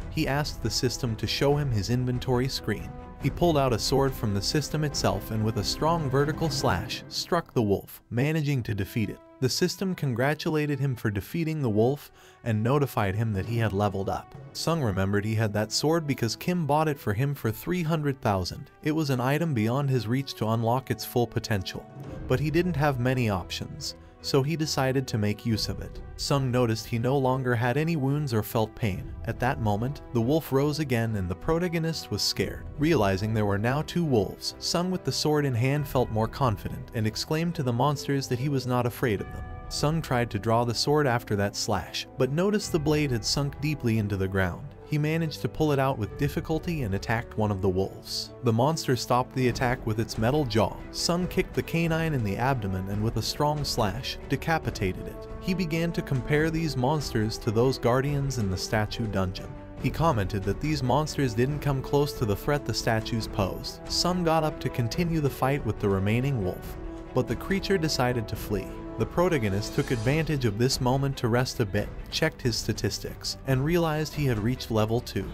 He asked the system to show him his inventory screen. He pulled out a sword from the system itself and with a strong vertical slash, struck the wolf, managing to defeat it. The system congratulated him for defeating the wolf and notified him that he had leveled up. Sung remembered he had that sword because Kim bought it for him for 300,000. It was an item beyond his reach to unlock its full potential, but he didn't have many options, so he decided to make use of it. Sung noticed he no longer had any wounds or felt pain. At that moment, the wolf rose again and the protagonist was scared. Realizing there were now 2 wolves, Sung with the sword in hand felt more confident and exclaimed to the monsters that he was not afraid of them. Sung tried to draw the sword after that slash, but noticed the blade had sunk deeply into the ground. He managed to pull it out with difficulty and attacked one of the wolves. The monster stopped the attack with its metal jaw. Sung kicked the canine in the abdomen and with a strong slash, decapitated it. He began to compare these monsters to those guardians in the statue dungeon. He commented that these monsters didn't come close to the threat the statues posed. Sung got up to continue the fight with the remaining wolf, but the creature decided to flee. The protagonist took advantage of this moment to rest a bit, checked his statistics, and realized he had reached level 2.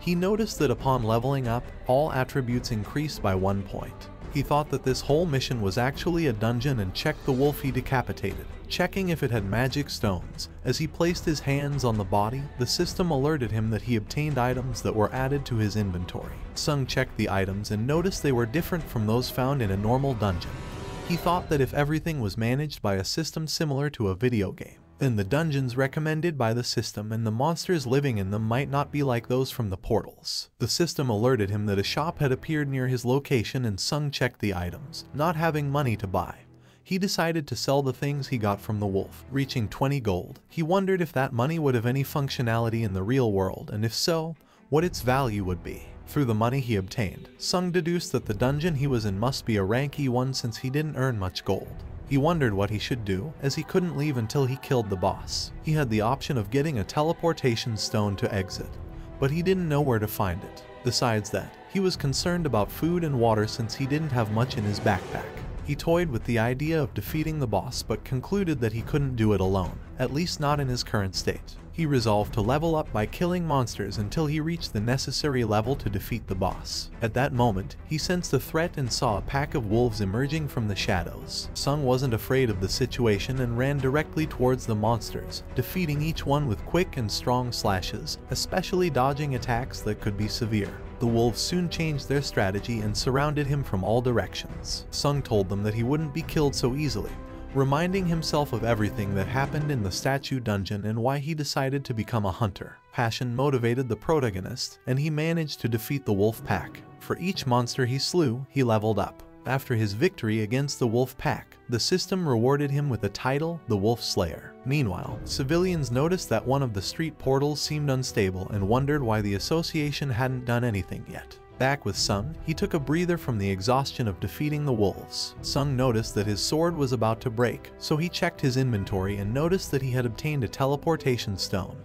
He noticed that upon leveling up, all attributes increased by 1 point. He he thought that this whole mission was actually a dungeon and checked the wolf he decapitated, checking if it had magic stones. As he placed his hands on the body, the system alerted him that he obtained items that were added to his inventory. Sung checked the items and noticed they were different from those found in a normal dungeon. He thought that if everything was managed by a system similar to a video game, then the dungeons recommended by the system and the monsters living in them might not be like those from the portals. The system alerted him that a shop had appeared near his location, and Sung checked the items, not having money to buy. He decided to sell the things he got from the wolf, reaching 20 gold. He wondered if that money would have any functionality in the real world, and if so, what its value would be. Through the money he obtained, Sung deduced that the dungeon he was in must be a rank E1 since he didn't earn much gold. He wondered what he should do, as he couldn't leave until he killed the boss. He had the option of getting a teleportation stone to exit, but he didn't know where to find it. Besides that, he was concerned about food and water since he didn't have much in his backpack. He toyed with the idea of defeating the boss but concluded that he couldn't do it alone, at least not in his current state. He resolved to level up by killing monsters until he reached the necessary level to defeat the boss. At that moment, he sensed a threat and saw a pack of wolves emerging from the shadows. Sung wasn't afraid of the situation and ran directly towards the monsters, defeating each one with quick and strong slashes, especially dodging attacks that could be severe. The wolves soon changed their strategy and surrounded him from all directions. Sung told them that he wouldn't be killed so easily, reminding himself of everything that happened in the statue dungeon and why he decided to become a hunter. Passion motivated the protagonist, and he managed to defeat the wolf pack. For each monster he slew, he leveled up. After his victory against the wolf pack, the system rewarded him with the title, the Wolf Slayer. Meanwhile, civilians noticed that one of the street portals seemed unstable and wondered why the association hadn't done anything yet. Back with Sung, he took a breather from the exhaustion of defeating the wolves. Sung noticed that his sword was about to break, so he checked his inventory and noticed that he had obtained a teleportation stone,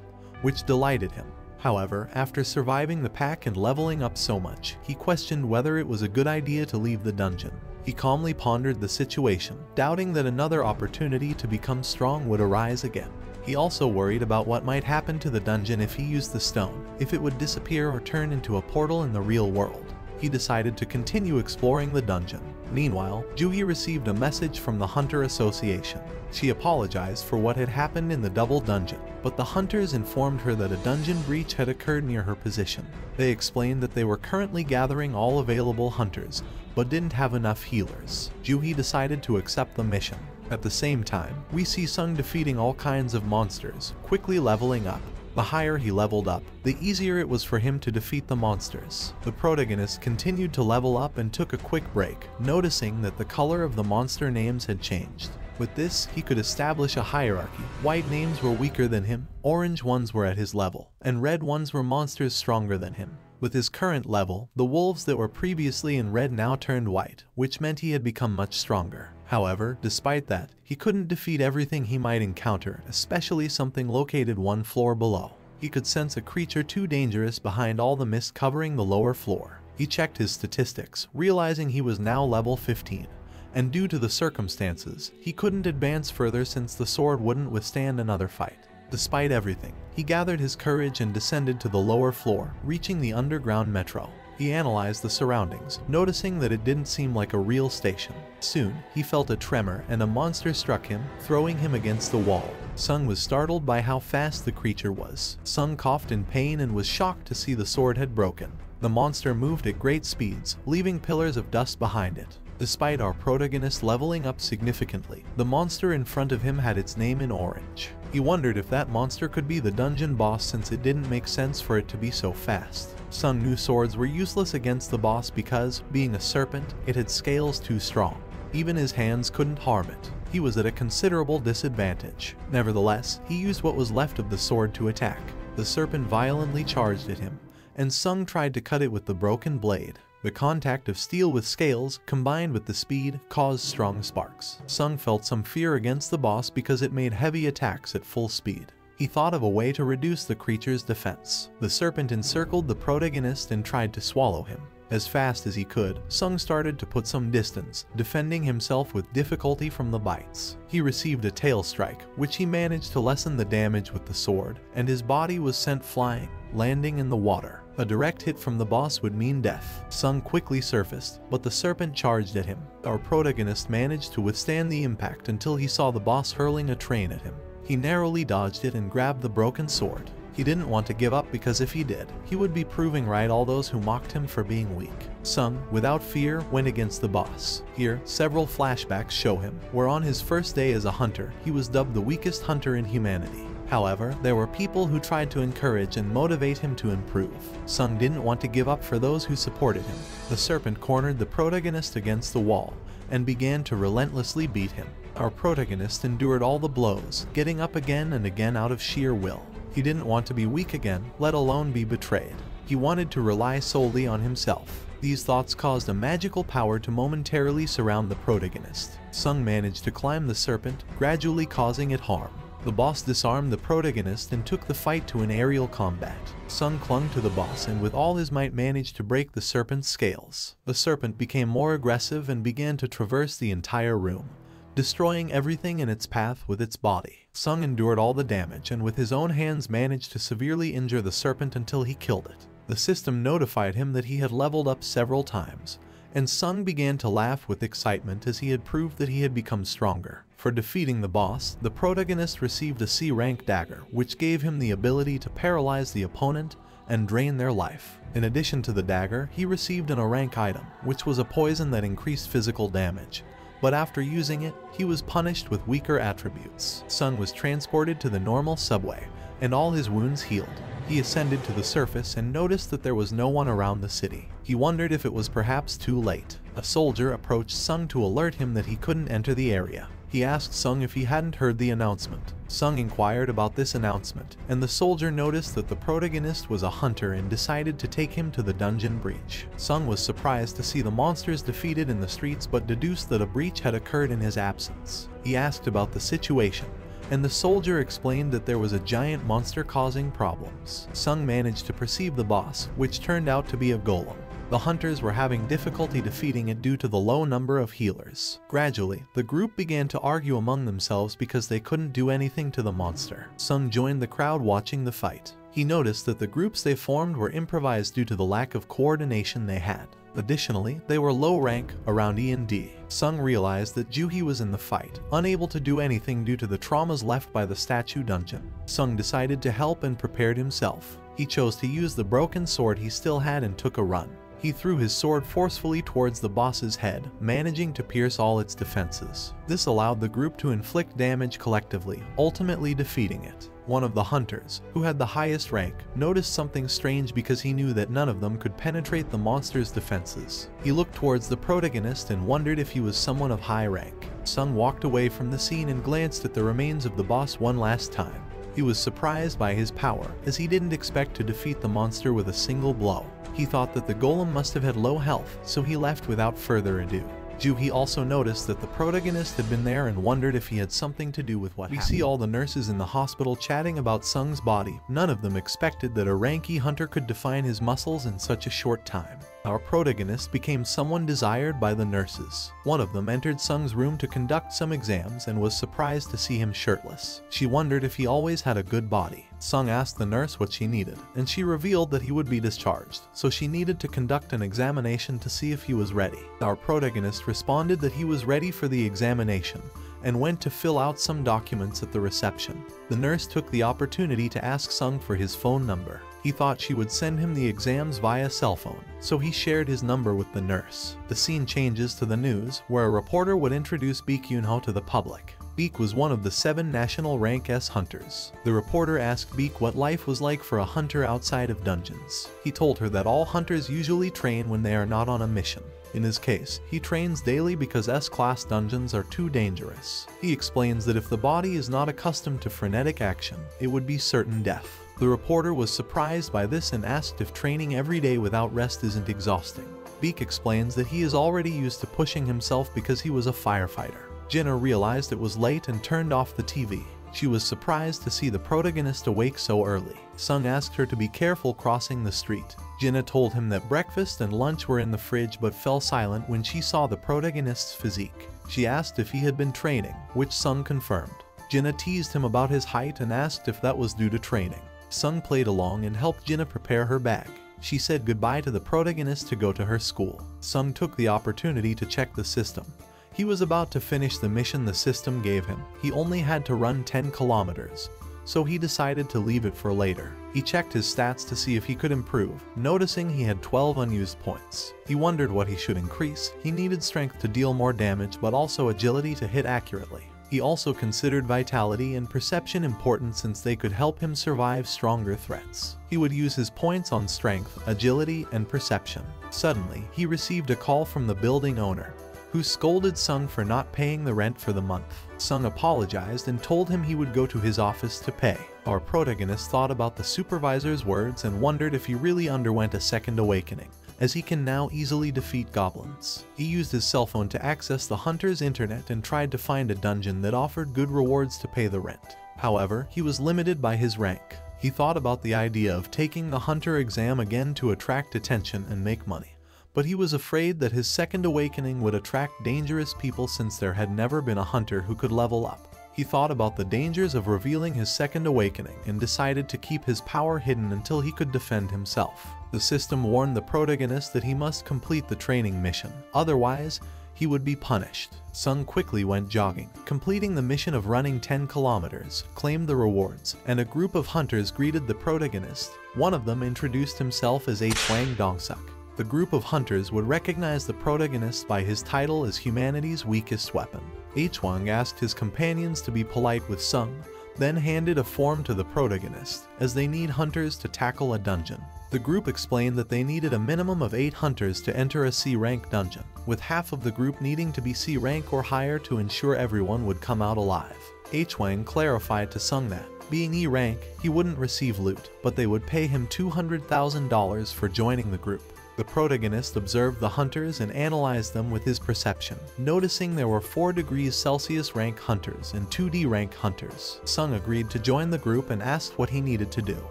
which delighted him. However, after surviving the pack and leveling up so much, he questioned whether it was a good idea to leave the dungeon. He calmly pondered the situation, doubting that another opportunity to become strong would arise again. He also worried about what might happen to the dungeon if he used the stone, if it would disappear or turn into a portal in the real world. He decided to continue exploring the dungeon. Meanwhile, Jo-Hee received a message from the Hunter Association. She apologized for what had happened in the double dungeon, but the hunters informed her that a dungeon breach had occurred near her position. They explained that they were currently gathering all available hunters, but didn't have enough healers. Jo-Hee decided to accept the mission. At the same time, we see Sung defeating all kinds of monsters, quickly leveling up. The higher he leveled up, the easier it was for him to defeat the monsters. The protagonist continued to level up and took a quick break, noticing that the color of the monster names had changed. With this, he could establish a hierarchy. White names were weaker than him, orange ones were at his level, and red ones were monsters stronger than him. With his current level, the wolves that were previously in red now turned white, which meant he had become much stronger. However, despite that, he couldn't defeat everything he might encounter, especially something located one floor below. He could sense a creature too dangerous behind all the mist covering the lower floor. He checked his statistics, realizing he was now level 15, and due to the circumstances, he couldn't advance further since the sword wouldn't withstand another fight. Despite everything, he gathered his courage and descended to the lower floor, reaching the underground metro. He analyzed the surroundings, noticing that it didn't seem like a real station. Soon, he felt a tremor and a monster struck him, throwing him against the wall. Sung was startled by how fast the creature was. Sung coughed in pain and was shocked to see the sword had broken. The monster moved at great speeds, leaving pillars of dust behind it. Despite our protagonist leveling up significantly, the monster in front of him had its name in orange. He wondered if that monster could be the dungeon boss since it didn't make sense for it to be so fast. Sung knew swords were useless against the boss because, being a serpent, it had scales too strong. Even his hands couldn't harm it. He was at a considerable disadvantage. Nevertheless, he used what was left of the sword to attack. The serpent violently charged at him, and Sung tried to cut it with the broken blade. The contact of steel with scales, combined with the speed, caused strong sparks. Sung felt some fear against the boss because it made heavy attacks at full speed. He thought of a way to reduce the creature's defense. The serpent encircled the protagonist and tried to swallow him. As fast as he could, Sung started to put some distance, defending himself with difficulty from the bites. He received a tail strike, which he managed to lessen the damage with the sword, and his body was sent flying, landing in the water. A direct hit from the boss would mean death. Sung quickly surfaced, but the serpent charged at him. Our protagonist managed to withstand the impact until he saw the boss hurling a train at him. He narrowly dodged it and grabbed the broken sword. He didn't want to give up because if he did, he would be proving right all those who mocked him for being weak. Sung, without fear, went against the boss. Here, several flashbacks show him, where on his first day as a hunter, he was dubbed the weakest hunter in humanity. However, there were people who tried to encourage and motivate him to improve. Sung didn't want to give up for those who supported him. The serpent cornered the protagonist against the wall and began to relentlessly beat him. Our protagonist endured all the blows, getting up again and again out of sheer will. He didn't want to be weak again, let alone be betrayed. He wanted to rely solely on himself. These thoughts caused a magical power to momentarily surround the protagonist. Sung managed to climb the serpent, gradually causing it harm. The boss disarmed the protagonist and took the fight to an aerial combat. Sung clung to the boss and with all his might managed to break the serpent's scales. The serpent became more aggressive and began to traverse the entire room, destroying everything in its path with its body. Sung endured all the damage and with his own hands managed to severely injure the serpent until he killed it. The system notified him that he had leveled up several times, and Sung began to laugh with excitement as he had proved that he had become stronger. For defeating the boss, the protagonist received a C-rank dagger, which gave him the ability to paralyze the opponent and drain their life. In addition to the dagger, he received an A-rank item, which was a poison that increased physical damage, but after using it, he was punished with weaker attributes. Sung was transported to the normal subway, and all his wounds healed. He ascended to the surface and noticed that there was no one around the city. He wondered if it was perhaps too late. A soldier approached Sung to alert him that he couldn't enter the area. He asked Sung if he hadn't heard the announcement. Sung inquired about this announcement, and the soldier noticed that the protagonist was a hunter and decided to take him to the dungeon breach. Sung was surprised to see the monsters defeated in the streets but deduced that a breach had occurred in his absence. He asked about the situation, and the soldier explained that there was a giant monster causing problems. Sung managed to perceive the boss, which turned out to be a golem. The hunters were having difficulty defeating it due to the low number of healers. Gradually, the group began to argue among themselves because they couldn't do anything to the monster. Sung joined the crowd watching the fight. He noticed that the groups they formed were improvised due to the lack of coordination they had. Additionally, they were low rank, around E and D. Sung realized that Jo-Hee was in the fight, unable to do anything due to the traumas left by the statue dungeon. Sung decided to help and prepared himself. He chose to use the broken sword he still had and took a run. He threw his sword forcefully towards the boss's head, managing to pierce all its defenses. This allowed the group to inflict damage collectively, ultimately defeating it. One of the hunters, who had the highest rank, noticed something strange because he knew that none of them could penetrate the monster's defenses. He looked towards the protagonist and wondered if he was someone of high rank. Sung walked away from the scene and glanced at the remains of the boss one last time. He was surprised by his power, as he didn't expect to defeat the monster with a single blow. He thought that the golem must have had low health, so he left without further ado. Jo-Hee also noticed that the protagonist had been there and wondered if he had something to do with what happened. We see all the nurses in the hospital chatting about Sung's body. None of them expected that a rank E hunter could define his muscles in such a short time. Our protagonist became someone desired by the nurses. One of them entered Sung's room to conduct some exams and was surprised to see him shirtless. She wondered if he always had a good body. Sung asked the nurse what she needed, and she revealed that he would be discharged, so she needed to conduct an examination to see if he was ready. Our protagonist responded that he was ready for the examination, and went to fill out some documents at the reception. The nurse took the opportunity to ask Sung for his phone number. He thought she would send him the exams via cell phone, so he shared his number with the nurse. The scene changes to the news, where a reporter would introduce Baek Yoon-Ho to the public. Baek was one of the 7 national rank S hunters. The reporter asked Baek what life was like for a hunter outside of dungeons. He told her that all hunters usually train when they are not on a mission. In his case, he trains daily because S-class dungeons are too dangerous. He explains that if the body is not accustomed to frenetic action, it would be certain death. The reporter was surprised by this and asked if training every day without rest isn't exhausting. Baek explains that he is already used to pushing himself because he was a firefighter. Jin-Ah realized it was late and turned off the TV. She was surprised to see the protagonist awake so early. Sung asked her to be careful crossing the street. Jin-Ah told him that breakfast and lunch were in the fridge but fell silent when she saw the protagonist's physique. She asked if he had been training, which Sung confirmed. Jin-Ah teased him about his height and asked if that was due to training. Sung played along and helped Jin-Ah prepare her bag. she said goodbye to the protagonist to go to her school. Sung took the opportunity to check the system. He was about to finish the mission the system gave him. He only had to run 10 kilometers, so he decided to leave it for later. He checked his stats to see if he could improve, noticing he had 12 unused points. He wondered what he should increase. He needed strength to deal more damage but also agility to hit accurately. He also considered vitality and perception important since they could help him survive stronger threats. He would use his points on strength, agility, and perception. Suddenly, he received a call from the building owner, who scolded Sung for not paying the rent for the month. Sung apologized and told him he would go to his office to pay. Our protagonist thought about the supervisor's words and wondered if he really underwent a second awakening, as he can now easily defeat goblins. He used his cell phone to access the hunter's internet and tried to find a dungeon that offered good rewards to pay the rent. However, he was limited by his rank. He thought about the idea of taking the hunter exam again to attract attention and make money, but he was afraid that his second awakening would attract dangerous people since there had never been a hunter who could level up. He thought about the dangers of revealing his second awakening and decided to keep his power hidden until he could defend himself. The system warned the protagonist that he must complete the training mission, otherwise he would be punished. Sung quickly went jogging, completing the mission of running 10 kilometers, claimed the rewards, and a group of hunters greeted the protagonist. One of them introduced himself as Hwang Dong-suk. The group of hunters would recognize the protagonist by his title as humanity's weakest weapon. Dae-chwang asked his companions to be polite with Sung, then handed a form to the protagonist, as they need hunters to tackle a dungeon. The group explained that they needed a minimum of 8 hunters to enter a C-rank dungeon, with half of the group needing to be C-rank or higher to ensure everyone would come out alive. Dae-chwang clarified to Sung that, being E-rank, he wouldn't receive loot, but they would pay him $200,000 for joining the group. The protagonist observed the hunters and analyzed them with his perception, noticing there were 4 degrees Celsius rank hunters and 2D rank hunters. Sung agreed to join the group and asked what he needed to do.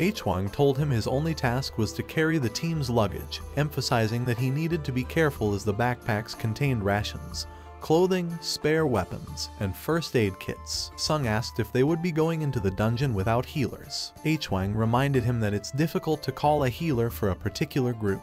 Dae-chwang told him his only task was to carry the team's luggage, emphasizing that he needed to be careful as the backpacks contained rations, clothing, spare weapons, and first aid kits. Sung asked if they would be going into the dungeon without healers. Dae-chwang reminded him that it's difficult to call a healer for a particular group,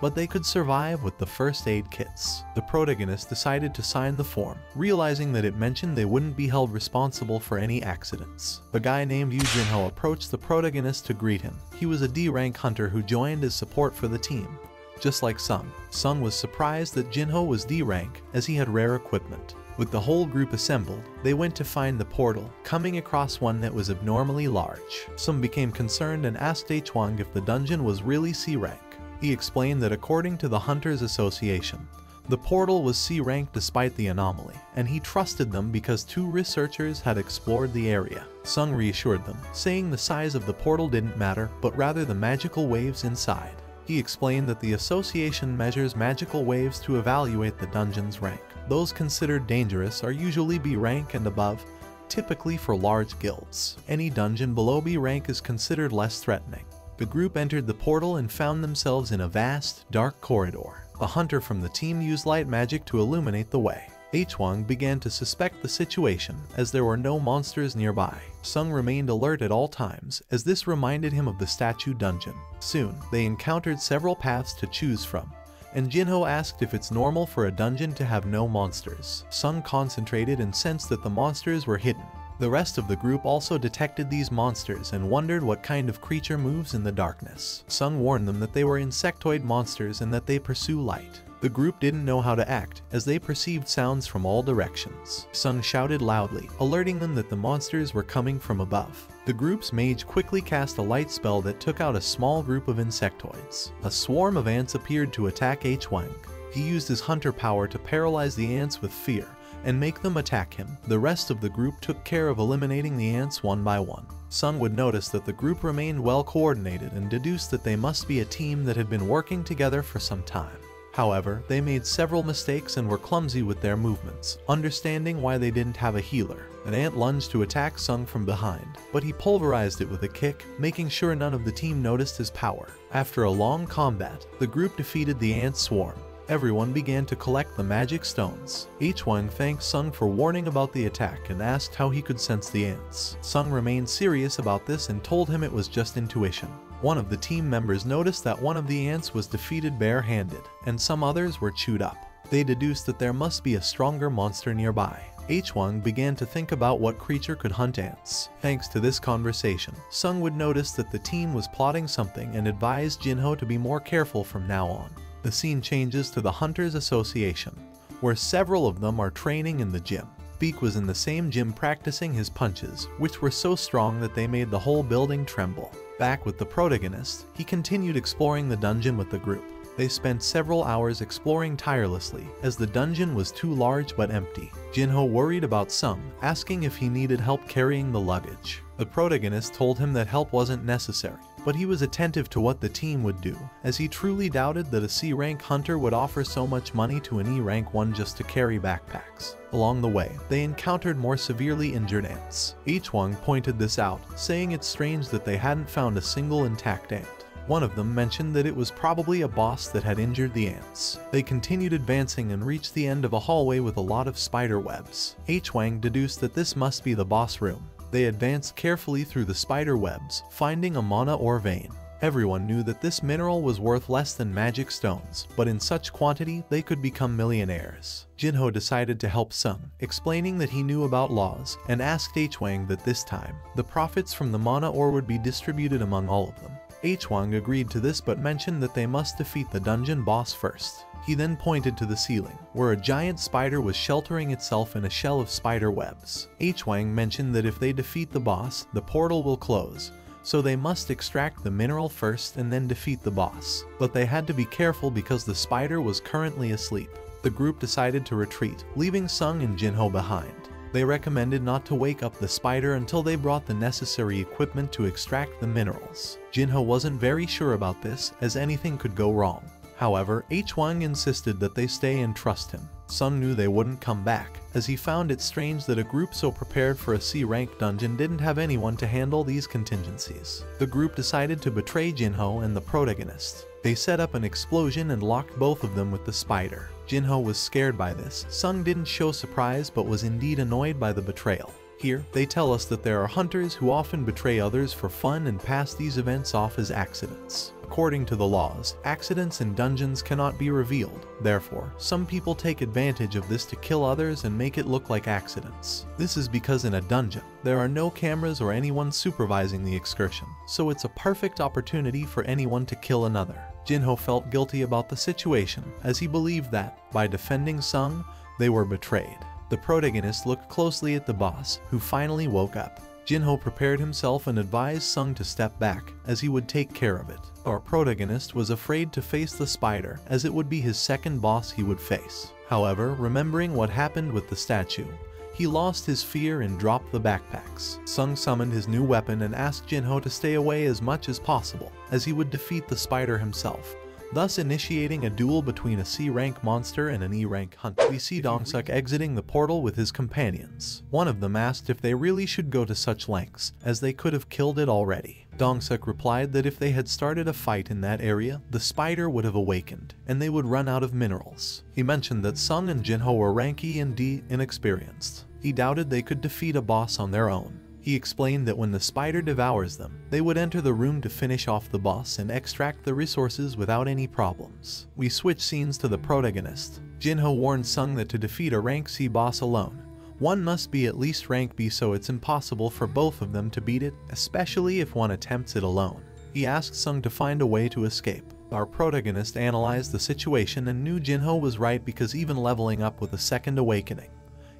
but they could survive with the first aid kits. The protagonist decided to sign the form, realizing that it mentioned they wouldn't be held responsible for any accidents. The guy named Yoo Jin-Ho approached the protagonist to greet him. He was a D-rank hunter who joined as support for the team, just like Sung. Sung was surprised that Jin-Ho was D-rank, as he had rare equipment. With the whole group assembled, they went to find the portal, coming across one that was abnormally large. Sung became concerned and asked Dae-chwang if the dungeon was really C-rank. He explained that according to the Hunters Association, the portal was C-rank despite the anomaly, and he trusted them because 2 researchers had explored the area. Sung reassured them, saying the size of the portal didn't matter, but rather the magical waves inside. He explained that the association measures magical waves to evaluate the dungeon's rank. Those considered dangerous are usually B rank and above, typically for large guilds. Any dungeon below B rank is considered less threatening. The group entered the portal and found themselves in a vast, dark corridor. A hunter from the team used light magic to illuminate the way. Dae-chwang began to suspect the situation, as there were no monsters nearby. Sung remained alert at all times, as this reminded him of the statue dungeon. Soon, they encountered several paths to choose from, and Jin-Ho asked if it's normal for a dungeon to have no monsters. Sung concentrated and sensed that the monsters were hidden. The rest of the group also detected these monsters and wondered what kind of creature moves in the darkness. Sung warned them that they were insectoid monsters and that they pursue light. The group didn't know how to act, as they perceived sounds from all directions. Sung shouted loudly, alerting them that the monsters were coming from above. The group's mage quickly cast a light spell that took out a small group of insectoids. A swarm of ants appeared to attack Dae-chwang. He used his hunter power to paralyze the ants with fear and make them attack him. The rest of the group took care of eliminating the ants one by one. Sung would notice that the group remained well coordinated and deduced that they must be a team that had been working together for some time. However, they made several mistakes and were clumsy with their movements, understanding why they didn't have a healer. An ant lunged to attack Sung from behind, but he pulverized it with a kick, making sure none of the team noticed his power. After a long combat, the group defeated the ant swarm. Everyone began to collect the magic stones. Dae-chwang thanked Sung for warning about the attack and asked how he could sense the ants. Sung remained serious about this and told him it was just intuition. One of the team members noticed that one of the ants was defeated bare-handed, and some others were chewed up. They deduced that there must be a stronger monster nearby. Hwang began to think about what creature could hunt ants. Thanks to this conversation, Sung would notice that the team was plotting something and advised Jin-Ho to be more careful from now on. The scene changes to the Hunters Association, where several of them are training in the gym. Baek was in the same gym practicing his punches, which were so strong that they made the whole building tremble. Back with the protagonist, he continued exploring the dungeon with the group. They spent several hours exploring tirelessly, as the dungeon was too large but empty. Jin-Ho worried about Sung, asking if he needed help carrying the luggage. The protagonist told him that help wasn't necessary, but he was attentive to what the team would do, as he truly doubted that a C-rank hunter would offer so much money to an E-rank one just to carry backpacks. Along the way, they encountered more severely injured ants. Hwang pointed this out, saying it's strange that they hadn't found a single intact ant. One of them mentioned that it was probably a boss that had injured the ants. They continued advancing and reached the end of a hallway with a lot of spider webs. Hwang deduced that this must be the boss room. They advanced carefully through the spider webs, finding a mana ore vein. Everyone knew that this mineral was worth less than magic stones, but in such quantity they could become millionaires. Jin-Ho decided to help Sung, explaining that he knew about laws, and asked Hwang that this time, the profits from the mana ore would be distributed among all of them. Hwang agreed to this but mentioned that they must defeat the dungeon boss first. He then pointed to the ceiling, where a giant spider was sheltering itself in a shell of spider webs. Hwang mentioned that if they defeat the boss, the portal will close, so they must extract the mineral first and then defeat the boss. But they had to be careful because the spider was currently asleep. The group decided to retreat, leaving Sung and Jin-Ho behind. They recommended not to wake up the spider until they brought the necessary equipment to extract the minerals. Jin-Ho wasn't very sure about this, as anything could go wrong. However, Hwang insisted that they stay and trust him. Sung knew they wouldn't come back, as he found it strange that a group so prepared for a C-rank dungeon didn't have anyone to handle these contingencies. The group decided to betray Jin-Ho and the protagonist. They set up an explosion and locked both of them with the spider. Jin-Ho was scared by this. Sung didn't show surprise but was indeed annoyed by the betrayal. Here, they tell us that there are hunters who often betray others for fun and pass these events off as accidents. According to the laws, accidents in dungeons cannot be revealed. Therefore, some people take advantage of this to kill others and make it look like accidents. This is because in a dungeon, there are no cameras or anyone supervising the excursion, so it's a perfect opportunity for anyone to kill another. Jin-Ho felt guilty about the situation, as he believed that, by defending Sung, they were betrayed. The protagonist looked closely at the boss, who finally woke up. Jin-Ho prepared himself and advised Sung to step back, as he would take care of it. Our protagonist was afraid to face the spider, as it would be his second boss he would face. However, remembering what happened with the statue, he lost his fear and dropped the backpacks. Sung summoned his new weapon and asked Jin-Ho to stay away as much as possible, as he would defeat the spider himself, thus initiating a duel between a C-rank monster and an E-rank hunter. We see Dong-suk exiting the portal with his companions. One of them asked if they really should go to such lengths, as they could have killed it already. Dong-suk replied that if they had started a fight in that area, the spider would have awakened, and they would run out of minerals. He mentioned that Sung and Jin-Ho were rank E and D, inexperienced. He doubted they could defeat a boss on their own. He explained that when the spider devours them, they would enter the room to finish off the boss and extract the resources without any problems. We switch scenes to the protagonist. Jin-Ho warned Sung that to defeat a rank C boss alone, one must be at least rank B, so it's impossible for both of them to beat it, especially if one attempts it alone. He asked Sung to find a way to escape. Our protagonist analyzed the situation and knew Jin-Ho was right because even leveling up with a second awakening,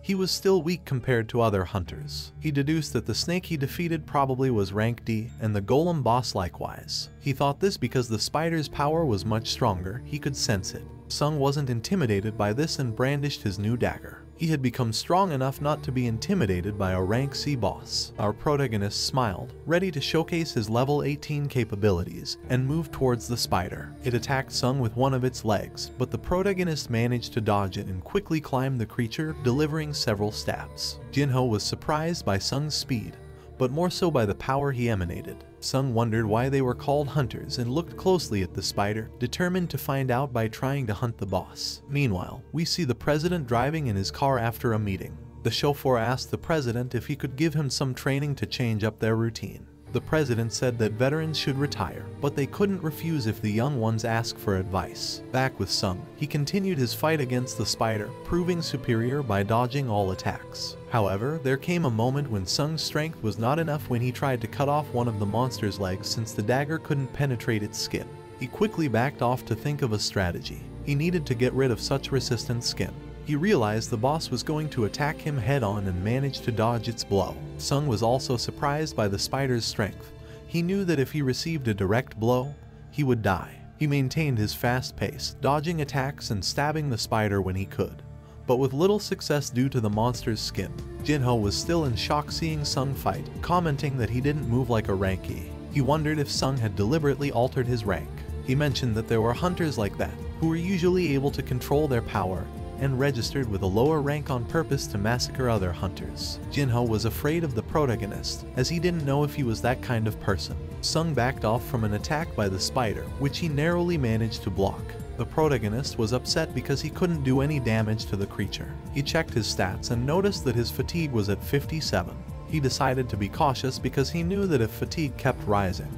he was still weak compared to other hunters. He deduced that the snake he defeated probably was rank D, and the golem boss likewise. He thought this because the spider's power was much stronger, he could sense it. Sung wasn't intimidated by this and brandished his new dagger. He had become strong enough not to be intimidated by a rank C boss. Our protagonist smiled, ready to showcase his level 18 capabilities, and moved towards the spider. It attacked Sung with one of its legs, but the protagonist managed to dodge it and quickly climbed the creature, delivering several stabs. Jin-Ho was surprised by Sung's speed, but more so by the power he emanated. Sung wondered why they were called hunters and looked closely at the spider, determined to find out by trying to hunt the boss. Meanwhile, we see the president driving in his car after a meeting. The chauffeur asked the president if he could give him some training to change up their routine. the president said that veterans should retire, but they couldn't refuse if the young ones asked for advice. Back with Sung, he continued his fight against the spider, proving superior by dodging all attacks. However, there came a moment when Sung's strength was not enough when he tried to cut off one of the monster's legs since the dagger couldn't penetrate its skin. He quickly backed off to think of a strategy. He needed to get rid of such resistant skin. He realized the boss was going to attack him head-on and managed to dodge its blow. Sung was also surprised by the spider's strength. He knew that if he received a direct blow, he would die. He maintained his fast pace, dodging attacks and stabbing the spider when he could, but with little success due to the monster's skin. Jin-Ho was still in shock seeing Sung fight, commenting that he didn't move like a rankie. He wondered if Sung had deliberately altered his rank. He mentioned that there were hunters like that, who were usually able to control their power and registered with a lower rank on purpose to massacre other hunters. Jin-Ho was afraid of the protagonist, as he didn't know if he was that kind of person. Sung backed off from an attack by the spider, which he narrowly managed to block. The protagonist was upset because he couldn't do any damage to the creature. He checked his stats and noticed that his fatigue was at 57. He decided to be cautious because he knew that if fatigue kept rising,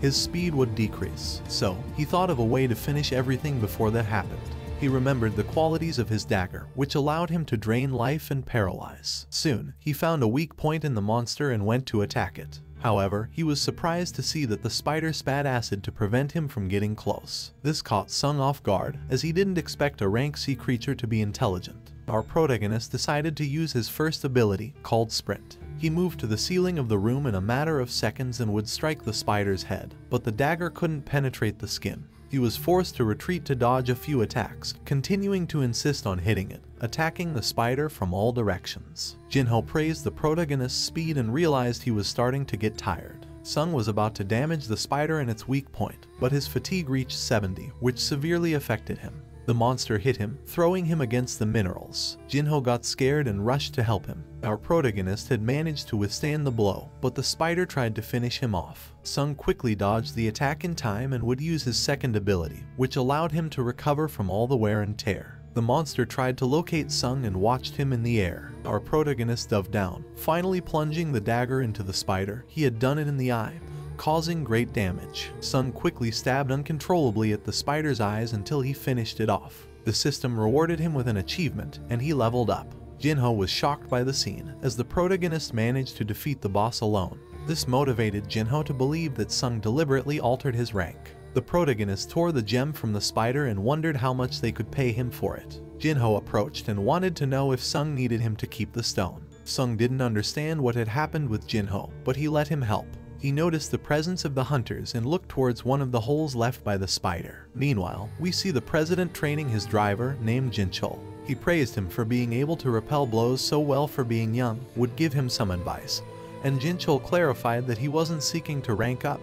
his speed would decrease. So, he thought of a way to finish everything before that happened. He remembered the qualities of his dagger, which allowed him to drain life and paralyze. Soon, he found a weak point in the monster and went to attack it. However, he was surprised to see that the spider spat acid to prevent him from getting close. This caught Sung off guard, as he didn't expect a rank C creature to be intelligent. Our protagonist decided to use his first ability, called Sprint. He moved to the ceiling of the room in a matter of seconds and would strike the spider's head, but the dagger couldn't penetrate the skin. He was forced to retreat to dodge a few attacks, continuing to insist on hitting it, attacking the spider from all directions. Jin-Ho praised the protagonist's speed and realized he was starting to get tired. Sung was about to damage the spider in its weak point, but his fatigue reached 70, which severely affected him. The monster hit him, throwing him against the minerals. Jin-Ho got scared and rushed to help him. Our protagonist had managed to withstand the blow, but the spider tried to finish him off. Sung quickly dodged the attack in time and would use his second ability, which allowed him to recover from all the wear and tear. The monster tried to locate Sung and watched him in the air. Our protagonist dove down, finally plunging the dagger into the spider. He had done it in the eye, causing great damage. Sung quickly stabbed uncontrollably at the spider's eyes until he finished it off. The system rewarded him with an achievement, and he leveled up. Jin-Ho was shocked by the scene, as the protagonist managed to defeat the boss alone. This motivated Jin-Ho to believe that Sung deliberately altered his rank. The protagonist tore the gem from the spider and wondered how much they could pay him for it. Jin-Ho approached and wanted to know if Sung needed him to keep the stone. Sung didn't understand what had happened with Jin-Ho, but he let him help. He noticed the presence of the hunters and looked towards one of the holes left by the spider. Meanwhile, we see the president training his driver, named Jin-Chul. He praised him for being able to repel blows so well for being young, would give him some advice, and Jin-Chul clarified that he wasn't seeking to rank up,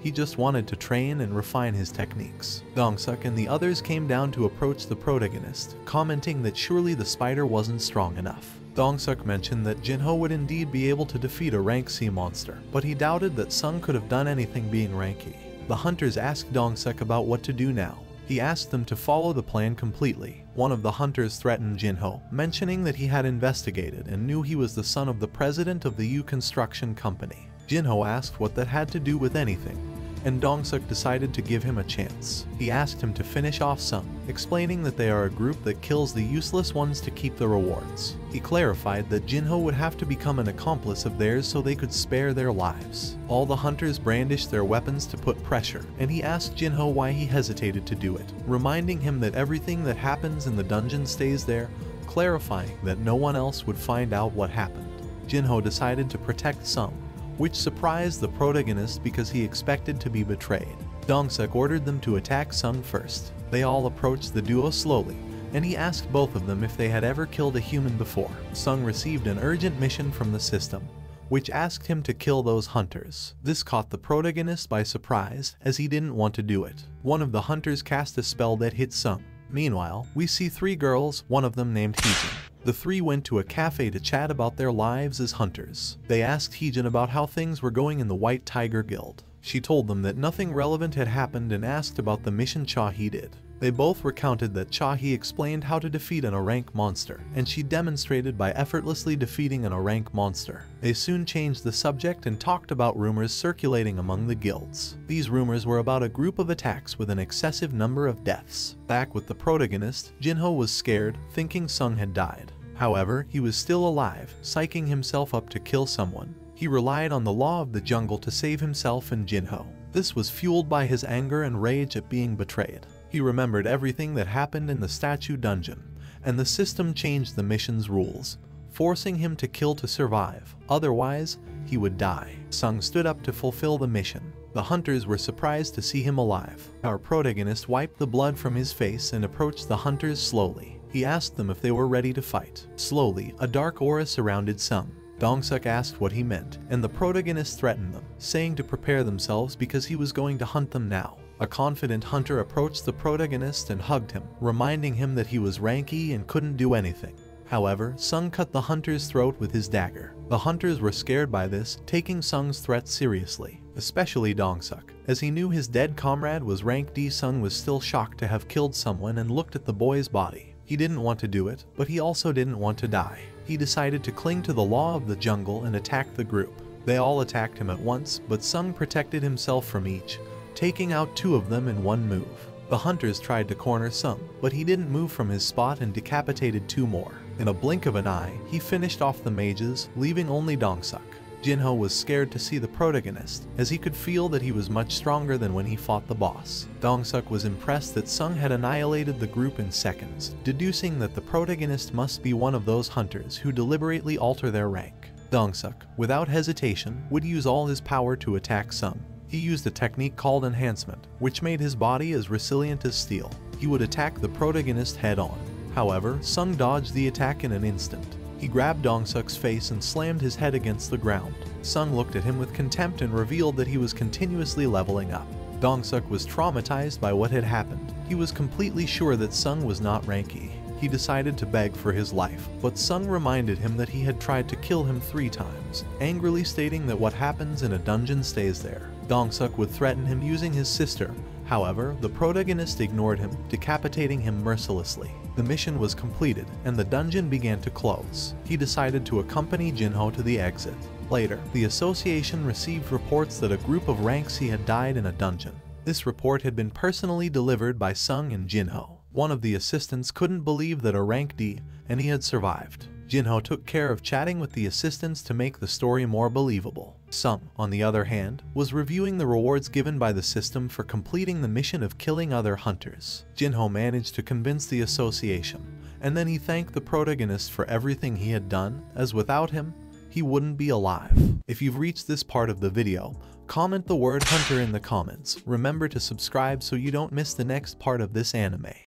he just wanted to train and refine his techniques. Dong-suk and the others came down to approach the protagonist, commenting that surely the spider wasn't strong enough. Dong-suk mentioned that Jin-Ho would indeed be able to defeat a rank C monster, but he doubted that Sung could have done anything being rank E. The hunters asked Dong-suk about what to do now. He asked them to follow the plan completely. One of the hunters threatened Jin-Ho, mentioning that he had investigated and knew he was the son of the president of the U Construction Company. Jin-Ho asked what that had to do with anything, and Dong-suk decided to give him a chance. He asked him to finish off Sung, explaining that they are a group that kills the useless ones to keep the rewards. He clarified that Jin-Ho would have to become an accomplice of theirs so they could spare their lives. All the hunters brandished their weapons to put pressure, and he asked Jin-Ho why he hesitated to do it, reminding him that everything that happens in the dungeon stays there, clarifying that no one else would find out what happened. Jin-Ho decided to protect Sung, which surprised the protagonist because he expected to be betrayed. Dong-suk ordered them to attack Sung first. They all approached the duo slowly, and he asked both of them if they had ever killed a human before. Sung received an urgent mission from the system, which asked him to kill those hunters. This caught the protagonist by surprise, as he didn't want to do it. One of the hunters cast a spell that hit Sung. Meanwhile, we see three girls, one of them named Hee-Jin. The three went to a cafe to chat about their lives as hunters. They asked Hee-Jin about how things were going in the White Tiger Guild. She told them that nothing relevant had happened and asked about the mission Cha Hee did. They both recounted that Cha Hee explained how to defeat an O-rank monster, and she demonstrated by effortlessly defeating an O-rank monster. They soon changed the subject and talked about rumors circulating among the guilds. These rumors were about a group of attacks with an excessive number of deaths. Back with the protagonist, Jin-Ho was scared, thinking Sung had died. However, he was still alive, psyching himself up to kill someone. He relied on the law of the jungle to save himself and Jin-Ho. This was fueled by his anger and rage at being betrayed. He remembered everything that happened in the statue dungeon, and the system changed the mission's rules, forcing him to kill to survive, otherwise, he would die. Sung stood up to fulfill the mission. The hunters were surprised to see him alive. Our protagonist wiped the blood from his face and approached the hunters slowly. He asked them if they were ready to fight. Slowly, a dark aura surrounded Sung. Dong-suk asked what he meant, and the protagonist threatened them, saying to prepare themselves because he was going to hunt them now. A confident hunter approached the protagonist and hugged him, reminding him that he was rank E and couldn't do anything. However, Sung cut the hunter's throat with his dagger. The hunters were scared by this, taking Sung's threat seriously, especially Dong-suk. As he knew his dead comrade was rank D, Sung was still shocked to have killed someone and looked at the boy's body. He didn't want to do it, but he also didn't want to die. He decided to cling to the law of the jungle and attack the group. They all attacked him at once, but Sung protected himself from each, taking out two of them in one move. The hunters tried to corner Sung, but he didn't move from his spot and decapitated two more. In a blink of an eye, he finished off the mages, leaving only Dong-suk. Jin-Ho was scared to see the protagonist, as he could feel that he was much stronger than when he fought the boss. Dong-suk was impressed that Sung had annihilated the group in seconds, deducing that the protagonist must be one of those hunters who deliberately alter their rank. Dong-suk, without hesitation, would use all his power to attack Sung. He used a technique called enhancement, which made his body as resilient as steel. He would attack the protagonist head-on. However, Sung dodged the attack in an instant. He grabbed Dong-suk's face and slammed his head against the ground. Sung looked at him with contempt and revealed that he was continuously leveling up. Dong-suk was traumatized by what had happened. He was completely sure that Sung was not rank E. He decided to beg for his life, but Sung reminded him that he had tried to kill him 3 times, angrily stating that what happens in a dungeon stays there. Dong-suk would threaten him using his sister. However, the protagonist ignored him, decapitating him mercilessly. The mission was completed, and the dungeon began to close. He decided to accompany Jin-Ho to the exit. Later, the association received reports that a group of ranks he had died in a dungeon. This report had been personally delivered by Sung and Jin-Ho. One of the assistants couldn't believe that a rank D, and he had survived. Jin-Ho took care of chatting with the assistants to make the story more believable. Sung, on the other hand, was reviewing the rewards given by the system for completing the mission of killing other hunters. Jin-Ho managed to convince the association, and then he thanked the protagonist for everything he had done, as without him, he wouldn't be alive. If you've reached this part of the video, comment the word hunter in the comments. Remember to subscribe so you don't miss the next part of this anime.